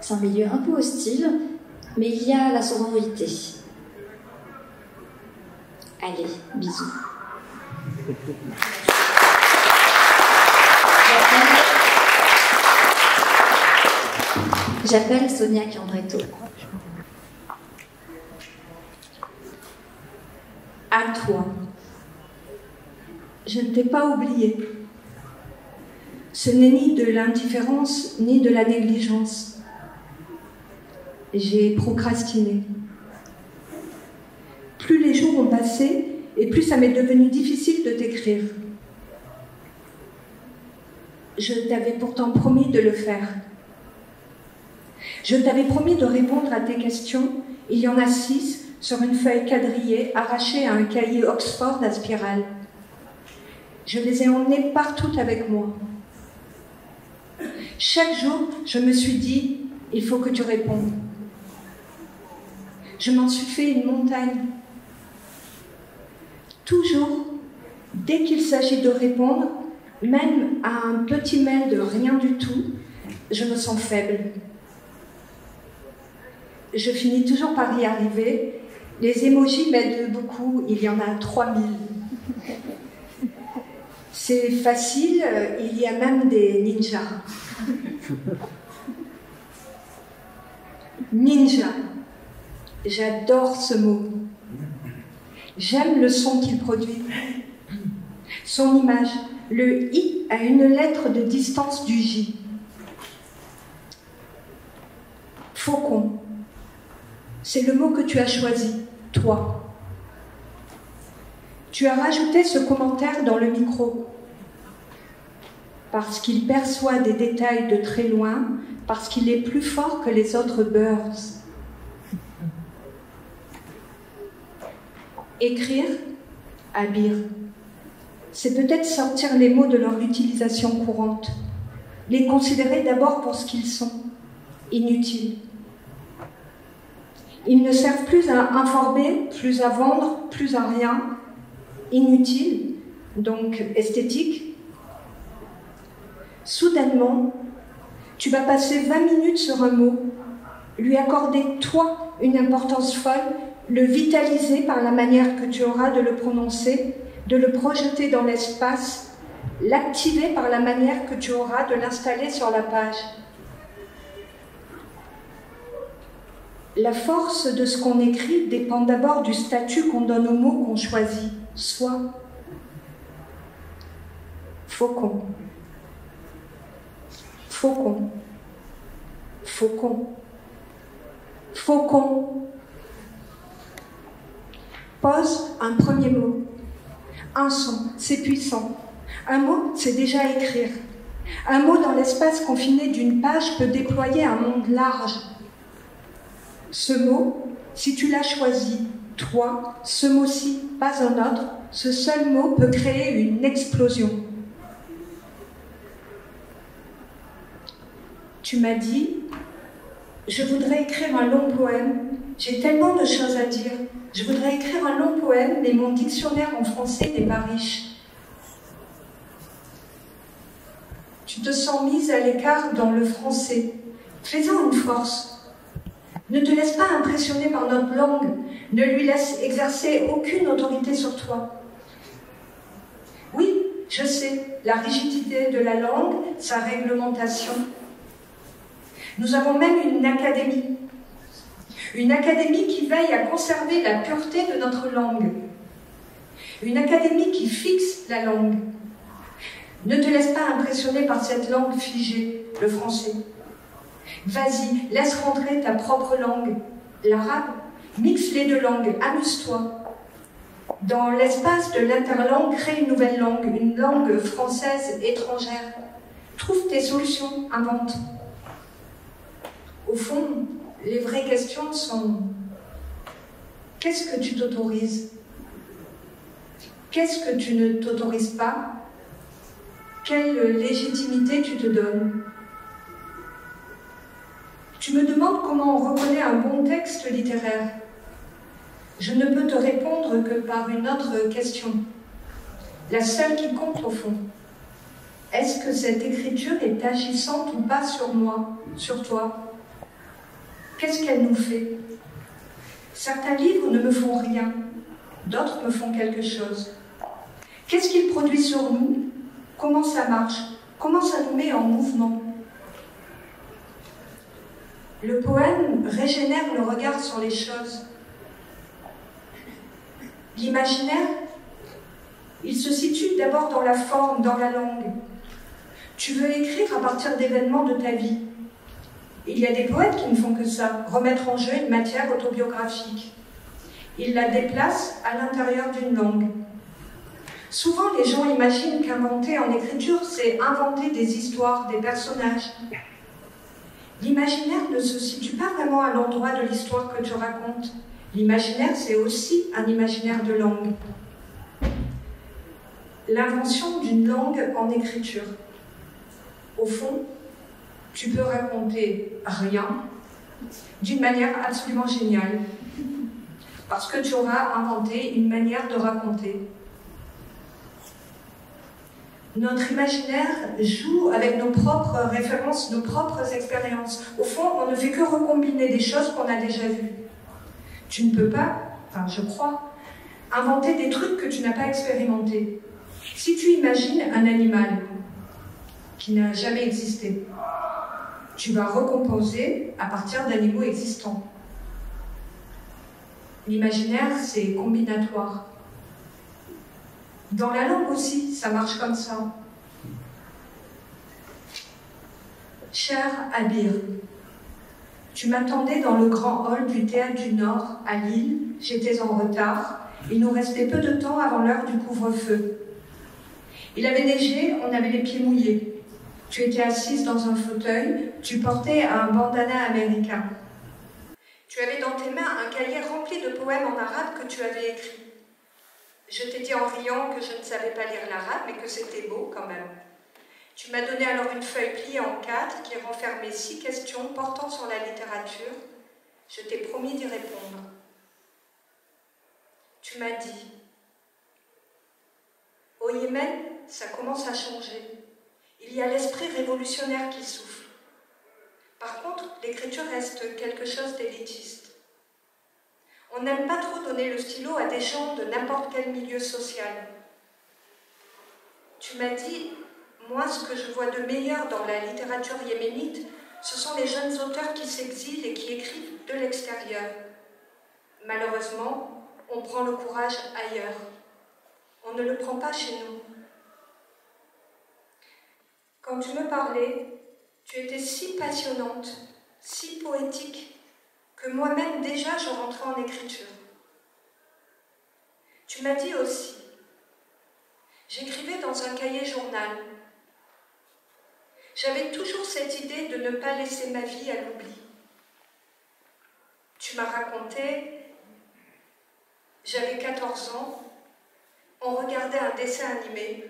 C'est un milieu un peu hostile, mais il y a la sororité. Allez, bisous. J'appelle Sonia Cambretto. À toi. Je ne t'ai pas oublié. Ce n'est ni de l'indifférence, ni de la négligence. J'ai procrastiné. Plus les jours ont passé, et plus ça m'est devenu difficile de t'écrire. Je t'avais pourtant promis de le faire. Je t'avais promis de répondre à tes questions. Il y en a six sur une feuille quadrillée, arrachée à un cahier Oxford à spirale. Je les ai emmenées partout avec moi. Chaque jour, je me suis dit, il faut que tu répondes. Je m'en suis fait une montagne. Toujours, dès qu'il s'agit de répondre, même à un petit mail de rien du tout, je me sens faible. Je finis toujours par y arriver. Les émojis m'aident beaucoup, il y en a trois mille. C'est facile, il y a même des ninjas. Ninja. J'adore ce mot. J'aime le son qu'il produit. Son image. Le I a une lettre de distance du J. Faucon. C'est le mot que tu as choisi, toi. Tu as rajouté ce commentaire dans le micro. Parce qu'il perçoit des détails de très loin, parce qu'il est plus fort que les autres birds. Écrire, habire. c'est peut-être sortir les mots de leur utilisation courante, les considérer d'abord pour ce qu'ils sont, inutiles. Ils ne servent plus à informer, plus à vendre, plus à rien, inutiles, donc esthétiques. Soudainement, tu vas passer vingt minutes sur un mot, lui accorder, toi, une importance folle, le vitaliser par la manière que tu auras de le prononcer, de le projeter dans l'espace, l'activer par la manière que tu auras de l'installer sur la page. La force de ce qu'on écrit dépend d'abord du statut qu'on donne aux mots qu'on choisit, soit faucon, faucon, faucon, faucon. Pose un premier mot, un son, c'est puissant. Un mot, c'est déjà écrire. Un mot dans l'espace confiné d'une page peut déployer un monde large. Ce mot, si tu l'as choisi, toi, ce mot-ci, pas un autre, ce seul mot peut créer une explosion. Tu m'as dit, je voudrais écrire un long poème, j'ai tellement de choses à dire. Je voudrais écrire un long poème, mais mon dictionnaire en français n'est pas riche. Tu te sens mise à l'écart dans le français. Fais-en une force. Ne te laisse pas impressionner par notre langue. Ne lui laisse exercer aucune autorité sur toi. Oui, je sais, la rigidité de la langue, sa réglementation. Nous avons même une académie. Une académie qui veille à conserver la pureté de notre langue. Une académie qui fixe la langue. Ne te laisse pas impressionner par cette langue figée, le français. Vas-y, laisse rentrer ta propre langue, l'arabe. Mixe les deux langues, amuse-toi. Dans l'espace de l'interlangue, crée une nouvelle langue, une langue française étrangère. Trouve tes solutions, invente. Au fond, les vraies questions sont « Qu'est-ce que tu t'autorises ? Qu'est-ce que tu ne t'autorises pas ? Quelle légitimité tu te donnes ?» Tu me demandes comment on reconnaît un bon texte littéraire. Je ne peux te répondre que par une autre question, la seule qui compte au fond. Est-ce que cette écriture est agissante ou pas sur moi, sur toi ? Qu'est-ce qu'elle nous fait? Certains livres ne me font rien, d'autres me font quelque chose. Qu'est-ce qu'ils produisent sur nous? Comment ça marche? Comment ça nous met en mouvement? Le poème régénère le regard sur les choses. L'imaginaire, il se situe d'abord dans la forme, dans la langue. Tu veux écrire à partir d'événements de ta vie. Il y a des poètes qui ne font que ça, remettre en jeu une matière autobiographique. Ils la déplacent à l'intérieur d'une langue. Souvent, les gens imaginent qu'inventer en écriture, c'est inventer des histoires, des personnages. L'imaginaire ne se situe pas vraiment à l'endroit de l'histoire que tu racontes. L'imaginaire, c'est aussi un imaginaire de langue. L'invention d'une langue en écriture. Au fond, tu peux raconter rien d'une manière absolument géniale, parce que tu auras inventé une manière de raconter. Notre imaginaire joue avec nos propres références, nos propres expériences. Au fond, on ne fait que recombiner des choses qu'on a déjà vues. Tu ne peux pas, enfin je crois, inventer des trucs que tu n'as pas expérimentés. Si tu imagines un animal qui n'a jamais existé, tu vas recomposer à partir d'animaux existants. L'imaginaire, c'est combinatoire. Dans la langue aussi, ça marche comme ça. Cher Abir, tu m'attendais dans le grand hall du Théâtre du Nord, à Lille. J'étais en retard. Il nous restait peu de temps avant l'heure du couvre-feu. Il avait neigé, on avait les pieds mouillés. Tu étais assise dans un fauteuil, tu portais un bandana américain. Tu avais dans tes mains un cahier rempli de poèmes en arabe que tu avais écrits. Je t'ai dit en riant que je ne savais pas lire l'arabe, mais que c'était beau quand même. Tu m'as donné alors une feuille pliée en quatre qui renfermait six questions portant sur la littérature. Je t'ai promis d'y répondre. Tu m'as dit, au Yémen, ça commence à changer. Il y a l'esprit révolutionnaire qui souffle. Par contre, l'écriture reste quelque chose d'élitiste. On n'aime pas trop donner le stylo à des gens de n'importe quel milieu social. Tu m'as dit, moi, ce que je vois de meilleur dans la littérature yéménite, ce sont les jeunes auteurs qui s'exilent et qui écrivent de l'extérieur. Malheureusement, on prend le courage ailleurs. On ne le prend pas chez nous. Quand tu me parlais, tu étais si passionnante, si poétique, que moi-même déjà je rentrais en écriture. Tu m'as dit aussi, j'écrivais dans un cahier journal. J'avais toujours cette idée de ne pas laisser ma vie à l'oubli. Tu m'as raconté, j'avais quatorze ans, on regardait un dessin animé.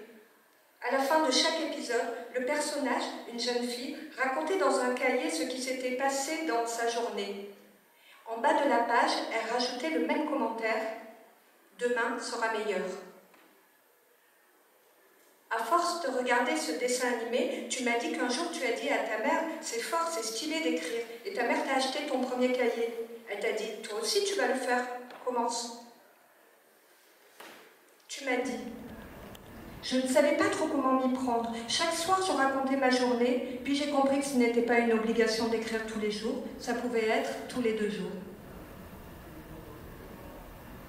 À la fin de chaque épisode, le personnage, une jeune fille, racontait dans un cahier ce qui s'était passé dans sa journée. En bas de la page, elle rajoutait le même commentaire « Demain sera meilleur ». À force de regarder ce dessin animé, tu m'as dit qu'un jour tu as dit à ta mère « C'est fort, c'est stylé d'écrire » et ta mère t'a acheté ton premier cahier. Elle t'a dit « Toi aussi tu vas le faire, commence ». Tu m'as dit « Je ne savais pas trop comment m'y prendre. Chaque soir je racontais ma journée, puis j'ai compris que ce n'était pas une obligation d'écrire tous les jours, ça pouvait être tous les deux jours. »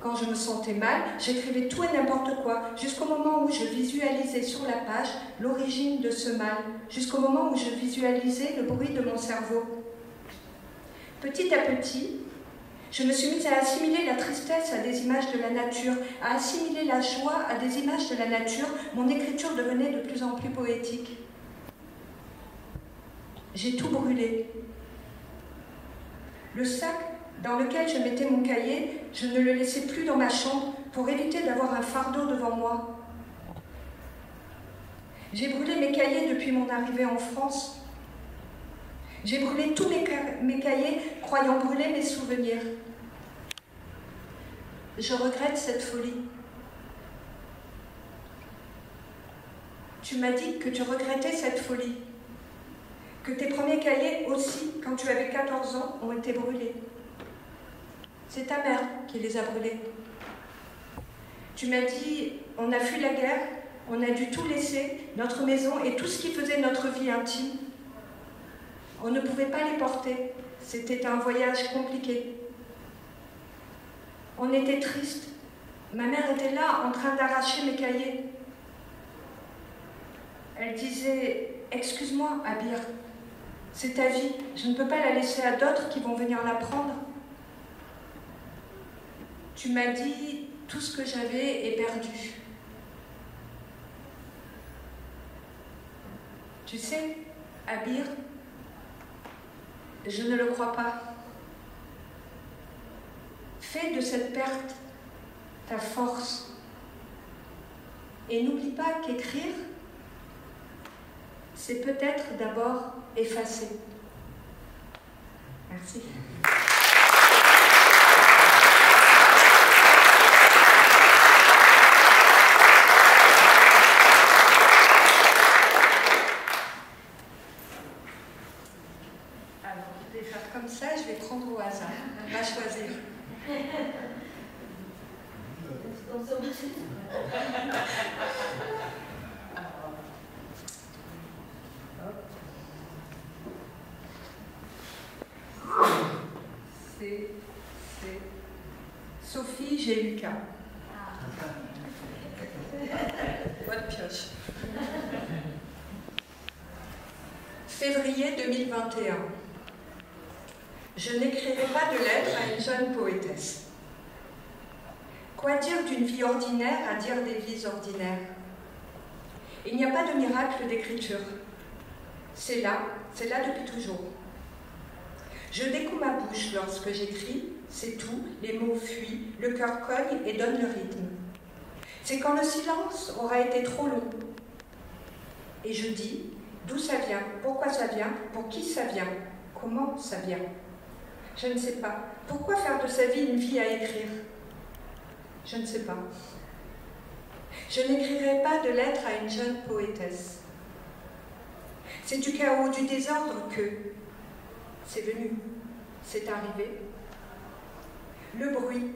Quand je me sentais mal, j'écrivais tout et n'importe quoi, jusqu'au moment où je visualisais sur la page l'origine de ce mal, jusqu'au moment où je visualisais le bruit de mon cerveau. Petit à petit, je me suis mise à assimiler la tristesse à des images de la nature, à assimiler la joie à des images de la nature. Mon écriture devenait de plus en plus poétique. J'ai tout brûlé. Le sac dans lequel je mettais mon cahier, je ne le laissais plus dans ma chambre pour éviter d'avoir un fardeau devant moi. J'ai brûlé mes cahiers depuis mon arrivée en France. J'ai brûlé tous mes, mes cahiers, croyant brûler mes souvenirs. Je regrette cette folie. Tu m'as dit que tu regrettais cette folie, que tes premiers cahiers aussi, quand tu avais quatorze ans, ont été brûlés. C'est ta mère qui les a brûlés. Tu m'as dit, on a fui la guerre, on a dû tout laisser, notre maison et tout ce qui faisait notre vie intime. On ne pouvait pas les porter, c'était un voyage compliqué. On était triste. Ma mère était là en train d'arracher mes cahiers. Elle disait, excuse-moi, Abir, c'est ta vie, je ne peux pas la laisser à d'autres qui vont venir la prendre. Tu m'as dit, tout ce que j'avais est perdu. Tu sais, Abir, je ne le crois pas. Fais de cette perte ta force. Et n'oublie pas qu'écrire, c'est peut-être d'abord effacer. Merci. Février deux mille vingt et un. Je n'écrirai pas de lettres à une jeune poétesse. Quoi dire d'une vie ordinaire à dire des vies ordinaires? Il n'y a pas de miracle d'écriture. C'est là, c'est là depuis toujours. Je découpe ma bouche lorsque j'écris, c'est tout, les mots fuient, le cœur cogne et donne le rythme. c'est quand le silence aura été trop long. Et je dis d'où ça vient, pourquoi ça vient, pour qui ça vient, comment ça vient. Je ne sais pas. Pourquoi faire de sa vie une vie à écrire? Je ne sais pas. Je n'écrirai pas de lettres à une jeune poétesse. C'est du chaos, du désordre que c'est venu, c'est arrivé. Le bruit,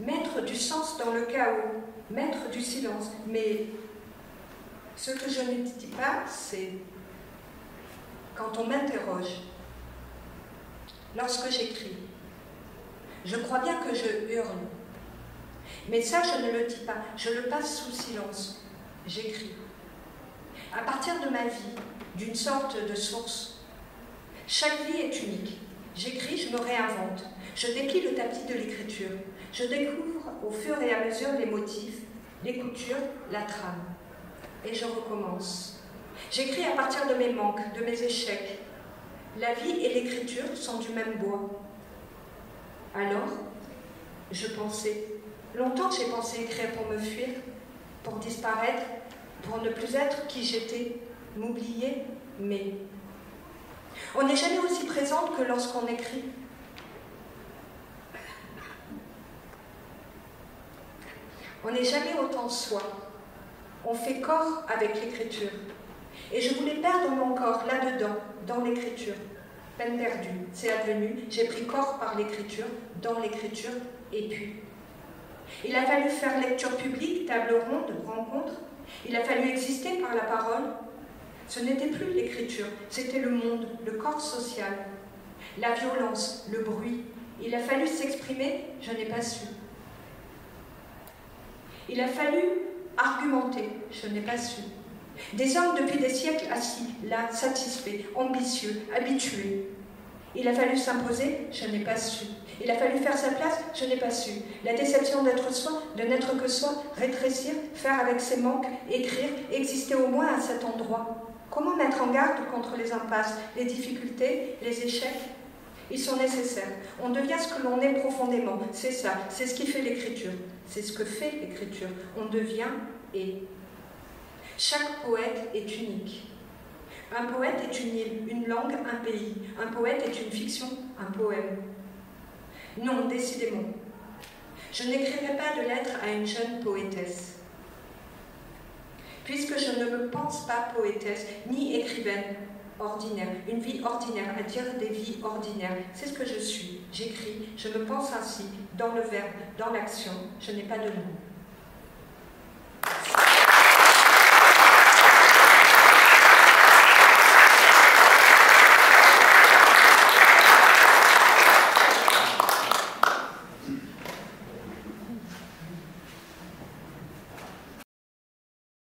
mettre du sens dans le chaos, mettre du silence. Mais ce que je ne dis pas, c'est quand on m'interroge, lorsque j'écris, je crois bien que je hurle. Mais ça, je ne le dis pas, je le passe sous silence. J'écris. À partir de ma vie, d'une sorte de source. Chaque vie est unique. J'écris, je me réinvente. Je déplie le tapis de l'écriture. Je découvre au fur et à mesure les motifs, les coutures, la trame. Et je recommence. J'écris à partir de mes manques, de mes échecs. La vie et l'écriture sont du même bois. Alors, je pensais. Longtemps j'ai pensé écrire pour me fuir, pour disparaître, pour ne plus être qui j'étais, m'oublier, mais... On n'est jamais aussi présente que lorsqu'on écrit. On n'est jamais autant soi. On fait corps avec l'écriture. Et je voulais perdre mon corps là-dedans, dans l'écriture. Peine perdue, c'est advenu, j'ai pris corps par l'écriture, dans l'écriture, et puis... Il a fallu faire lecture publique, table ronde, rencontre. Il a fallu exister par la parole. Ce n'était plus l'écriture, c'était le monde, le corps social. La violence, le bruit. Il a fallu s'exprimer, je n'ai pas su. Il a fallu argumenter, je n'ai pas su. Des hommes depuis des siècles assis, là, satisfaits, ambitieux, habitués. Il a fallu s'imposer, je n'ai pas su. Il a fallu faire sa place, je n'ai pas su. La déception d'être soi, de n'être que soi, rétrécir, faire avec ses manques, écrire, exister au moins à cet endroit. Comment mettre en garde contre les impasses, les difficultés, les échecs? Ils sont nécessaires. On devient ce que l'on est profondément. C'est ça, c'est ce qui fait l'écriture. C'est ce que fait l'écriture. On devient et... Chaque poète est unique. Un poète est une île, une langue, un pays. Un poète est une fiction, un poème. Non, décidément. Je n'écrirai pas de lettres à une jeune poétesse. Puisque je ne me pense pas poétesse, ni écrivaine, ordinaire, une vie ordinaire, à dire des vies ordinaires. C'est ce que je suis. J'écris, je me pense ainsi, dans le verbe, dans l'action. Je n'ai pas de mots.